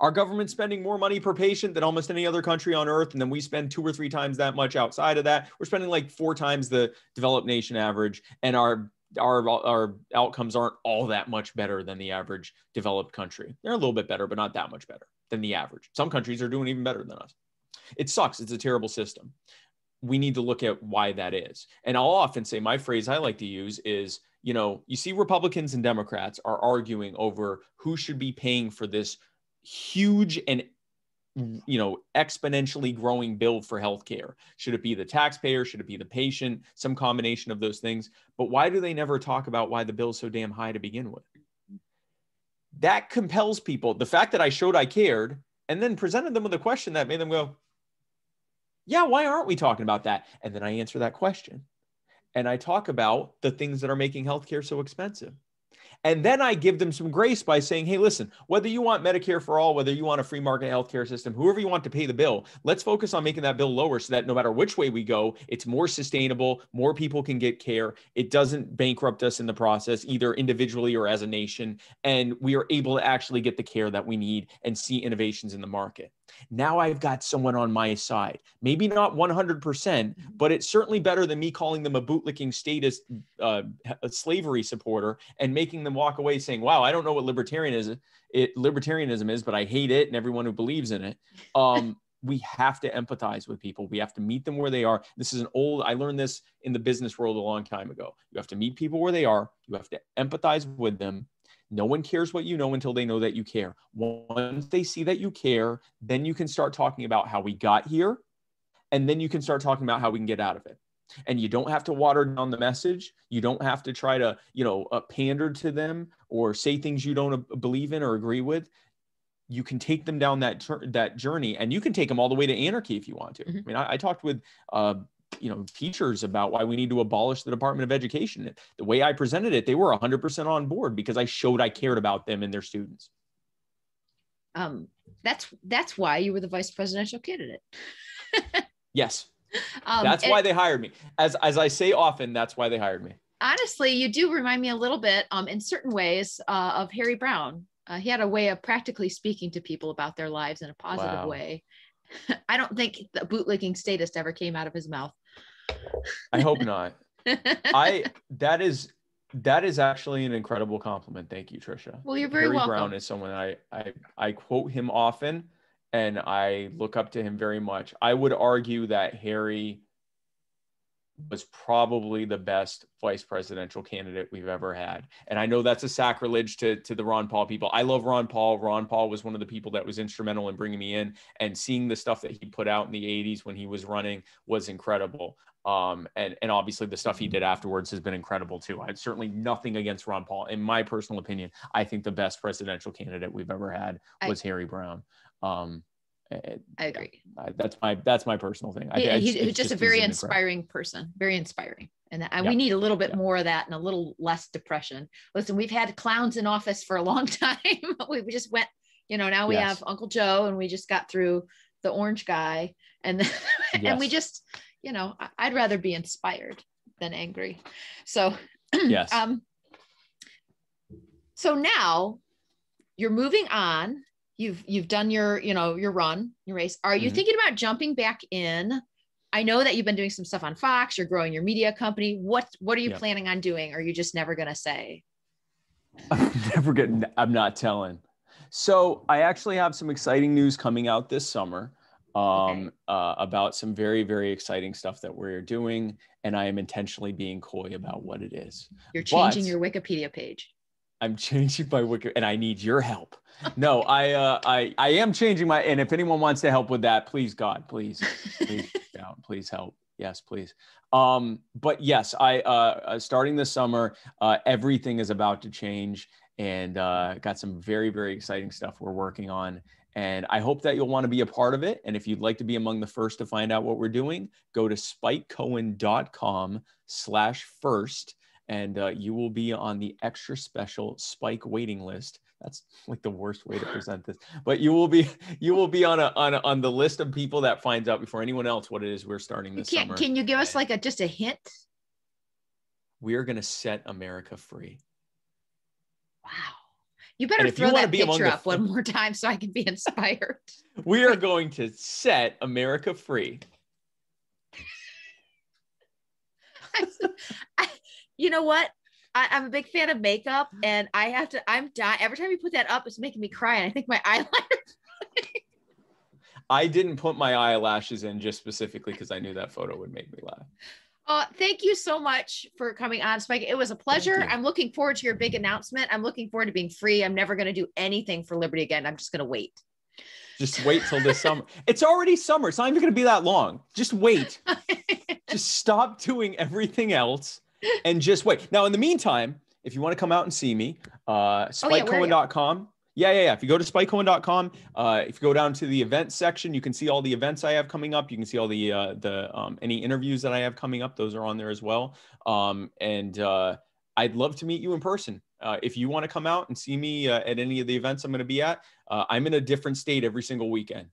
Our government's spending more money per patient than almost any other country on earth. And then we spend 2 or 3 times that much outside of that. We're spending like 4 times the developed nation average. And our outcomes aren't all that much better than the average developed country. They're a little bit better, but not that much better than the average. Some countries are doing even better than us. It sucks. It's a terrible system. We need to look at why that is. And I'll often say, my phrase I like to use is, you know, you see Republicans and Democrats are arguing over who should be paying for this huge and, you know, exponentially growing bill for healthcare. Should it be the taxpayer? Should it be the patient? Some combination of those things. But why do they never talk about why the bill's so damn high to begin with? That compels people. The fact that I showed I cared and then presented them with a question that made them go, yeah, why aren't we talking about that? And then I answer that question. And I talk about the things that are making healthcare so expensive. And then I give them some grace by saying, hey, listen, whether you want Medicare for all, whether you want a free market healthcare system, whoever you want to pay the bill, let's focus on making that bill lower so that no matter which way we go, it's more sustainable, more people can get care. It doesn't bankrupt us in the process, either individually or as a nation. And we are able to actually get the care that we need and see innovations in the market. Now I've got someone on my side. Maybe not 100%, but it's certainly better than me calling them a bootlicking statist slavery supporter and making them walk away saying, wow, I don't know what libertarianism is, but I hate it and everyone who believes in it. We have to empathize with people. We have to meet them where they are. This is an old, I learned this in the business world a long time ago. You have to meet people where they are. You have to empathize with them. No one cares what you know until they know that you care. Once they see that you care, then you can start talking about how we got here. And then you can start talking about how we can get out of it. And you don't have to water down the message. You don't have to try to, pander to them or say things you don't believe in or agree with. You can take them down that journey, and you can take them all the way to anarchy if you want to. Mm-hmm. I mean, I talked with, teachers about why we need to abolish the Department of Education. The way I presented it, they were 100% on board because I showed I cared about them and their students. That's why you were the vice presidential candidate. Yes. That's why they hired me. As I say often, that's why they hired me. Honestly, you do remind me a little bit in certain ways of Harry Browne. He had a way of practically speaking to people about their lives in a positive way. I don't think the bootlicking statist ever came out of his mouth. I hope not. That is actually an incredible compliment. Thank you, Trisha. Well, you're very welcome. Harry Browne is someone I quote him often, and I look up to him very much. I would argue that Harry was probably the best vice presidential candidate we've ever had. And I know that's a sacrilege to the Ron Paul people. I love Ron Paul. Ron Paul was one of the people that was instrumental in bringing me in, and seeing the stuff that he put out in the 80s when he was running was incredible. And obviously the stuff he did afterwards has been incredible too. I had certainly nothing against Ron Paul. In my personal opinion, I think the best presidential candidate we've ever had was Harry Browne. I agree. That's my personal thing. He's just a very inspiring person, very inspiring. And we need a little bit more of that and a little less depression. Listen, we've had clowns in office for a long time. We just went, now we have Uncle Joe, and we just got through the orange guy. And then, and we just, I'd rather be inspired than angry. So, yes. So now you're moving on. You've done your run, your race. Are you thinking about jumping back in? I know that you've been doing some stuff on Fox. You're growing your media company. What are you planning on doing? Or are you just never going to say? I'm not telling. So I actually have some exciting news coming out this summer about some very, very exciting stuff that we're doing. And I am intentionally being coy about what it is. You're changing your Wikipedia page. I'm changing my Wikipedia, and I need your help. No, I am changing my, and if anyone wants to help with that, please, God, please, please help. Yes, please. But yes, I starting this summer, everything is about to change, and got some very, very exciting stuff we're working on. And I hope that you'll want to be a part of it. And if you'd like to be among the first to find out what we're doing, go to spikecohen.com/first. And you will be on the extra special Spike waiting list. That's like the worst way to present this, but you will be on the list of people that finds out before anyone else what it is we're starting this summer. Can you give us just a hint? We are going to set America free. Wow! You better throw that picture up one more time so I can be inspired. We are going to set America free. You know what? I'm a big fan of makeup, and I'm dying. Every time you put that up, it's making me cry. And I think my eyeliner. I didn't put my eyelashes in just specifically because I knew that photo would make me laugh. Thank you so much for coming on, Spike. It was a pleasure. I'm looking forward to your big announcement. I'm looking forward to being free. I'm never going to do anything for liberty again. I'm just going to wait. Just wait till this summer. It's already summer. It's not even going to be that long. Just wait. Just stop doing everything else. And just wait. Now, in the meantime, if you want to come out and see me, spikecohen.com. Yeah. If you go to spikecohen.com, if you go down to the events section, you can see all the events I have coming up. You can see all the any interviews that I have coming up. Those are on there as well. And I'd love to meet you in person. If you want to come out and see me at any of the events I'm going to be at, I'm in a different state every single weekend.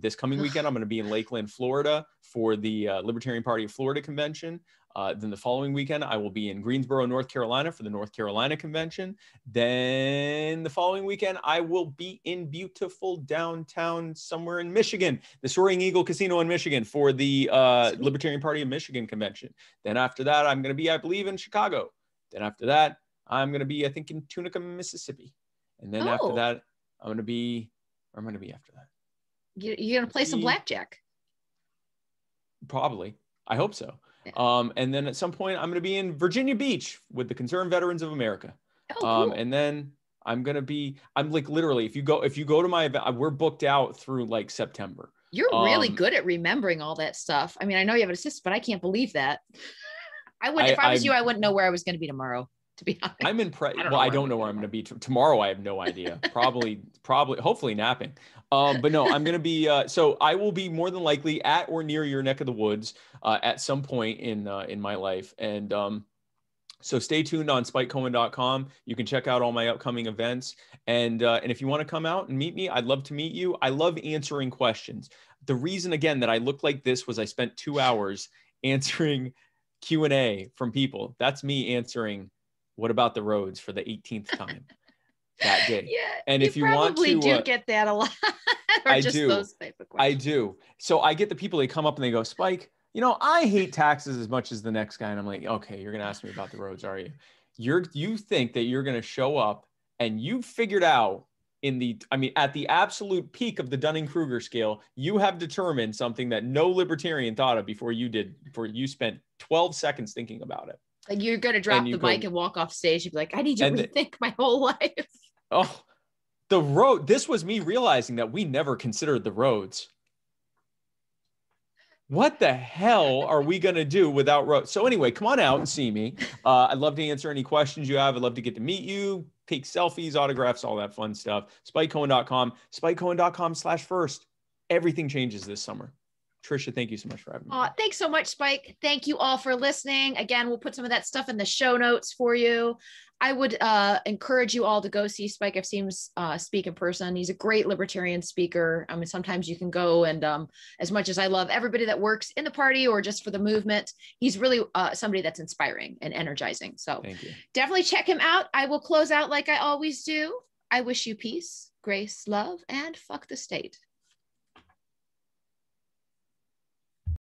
This coming weekend, I'm going to be in Lakeland, Florida for the Libertarian Party of Florida convention. Then the following weekend, I will be in Greensboro, North Carolina for the North Carolina convention. Then the following weekend, I will be in beautiful downtown somewhere in Michigan, the Soaring Eagle Casino in Michigan for the Libertarian Party of Michigan convention. Then after that, I'm going to be, I believe, in Chicago. Then after that, I'm going to be, I think, in Tunica, Mississippi. And then after that, I'm going to be, where I'm going to be after that. You're going to play some blackjack? Probably. I hope so. Yeah. And then at some point, I'm going to be in Virginia Beach with the Concerned Veterans of America. Cool. And then I'm going to be, I'm like literally, if you go to my event, we're booked out through like September. You're really good at remembering all that stuff. I mean, I know you have an assistant, but I can't believe that. I wouldn't, if I was you, I wouldn't know where I was going to be tomorrow. To be honest, I'm impressed. Well, I don't know where I'm going to be tomorrow. I have no idea. Probably, hopefully napping. But no, I'm going to be, so I will be more than likely at or near your neck of the woods at some point in my life. And so stay tuned on spikecohen.com. You can check out all my upcoming events. And if you want to come out and meet me, I'd love to meet you. I love answering questions. The reason again, that I looked like this was I spent 2 hours answering Q&A from people. That's me answering what about the roads for the 18th time that day. Yeah, and if you want to, do get that a lot. Or I just do. Those type of questions. I do. So I get the people, they come up and they go, Spike, you know, I hate taxes as much as the next guy. And I'm like, okay, you're going to ask me about the roads, are you? You think that you're going to show up and you've figured out at the absolute peak of the Dunning-Kruger scale, you have determined something that no libertarian thought of before you did, before you spent 12 seconds thinking about it. Like you're going to drop the mic and walk off stage. You'd be like, I need to rethink my whole life. Oh, the road. This was me realizing that we never considered the roads. What the hell are we going to do without roads? So anyway, come on out and see me. I'd love to answer any questions you have. I'd love to get to meet you, take selfies, autographs, all that fun stuff. SpikeCohen.com, SpikeCohen.com/first. Everything changes this summer. Trisha, thank you so much for having me. Thanks so much, Spike. Thank you all for listening. Again, we'll put some of that stuff in the show notes for you. I would encourage you all to go see Spike. I've seen him speak in person. He's a great libertarian speaker. I mean, sometimes you can go and as much as I love everybody that works in the party or just for the movement, he's really somebody that's inspiring and energizing. So definitely check him out. I will close out like I always do. I wish you peace, grace, love, and fuck the state.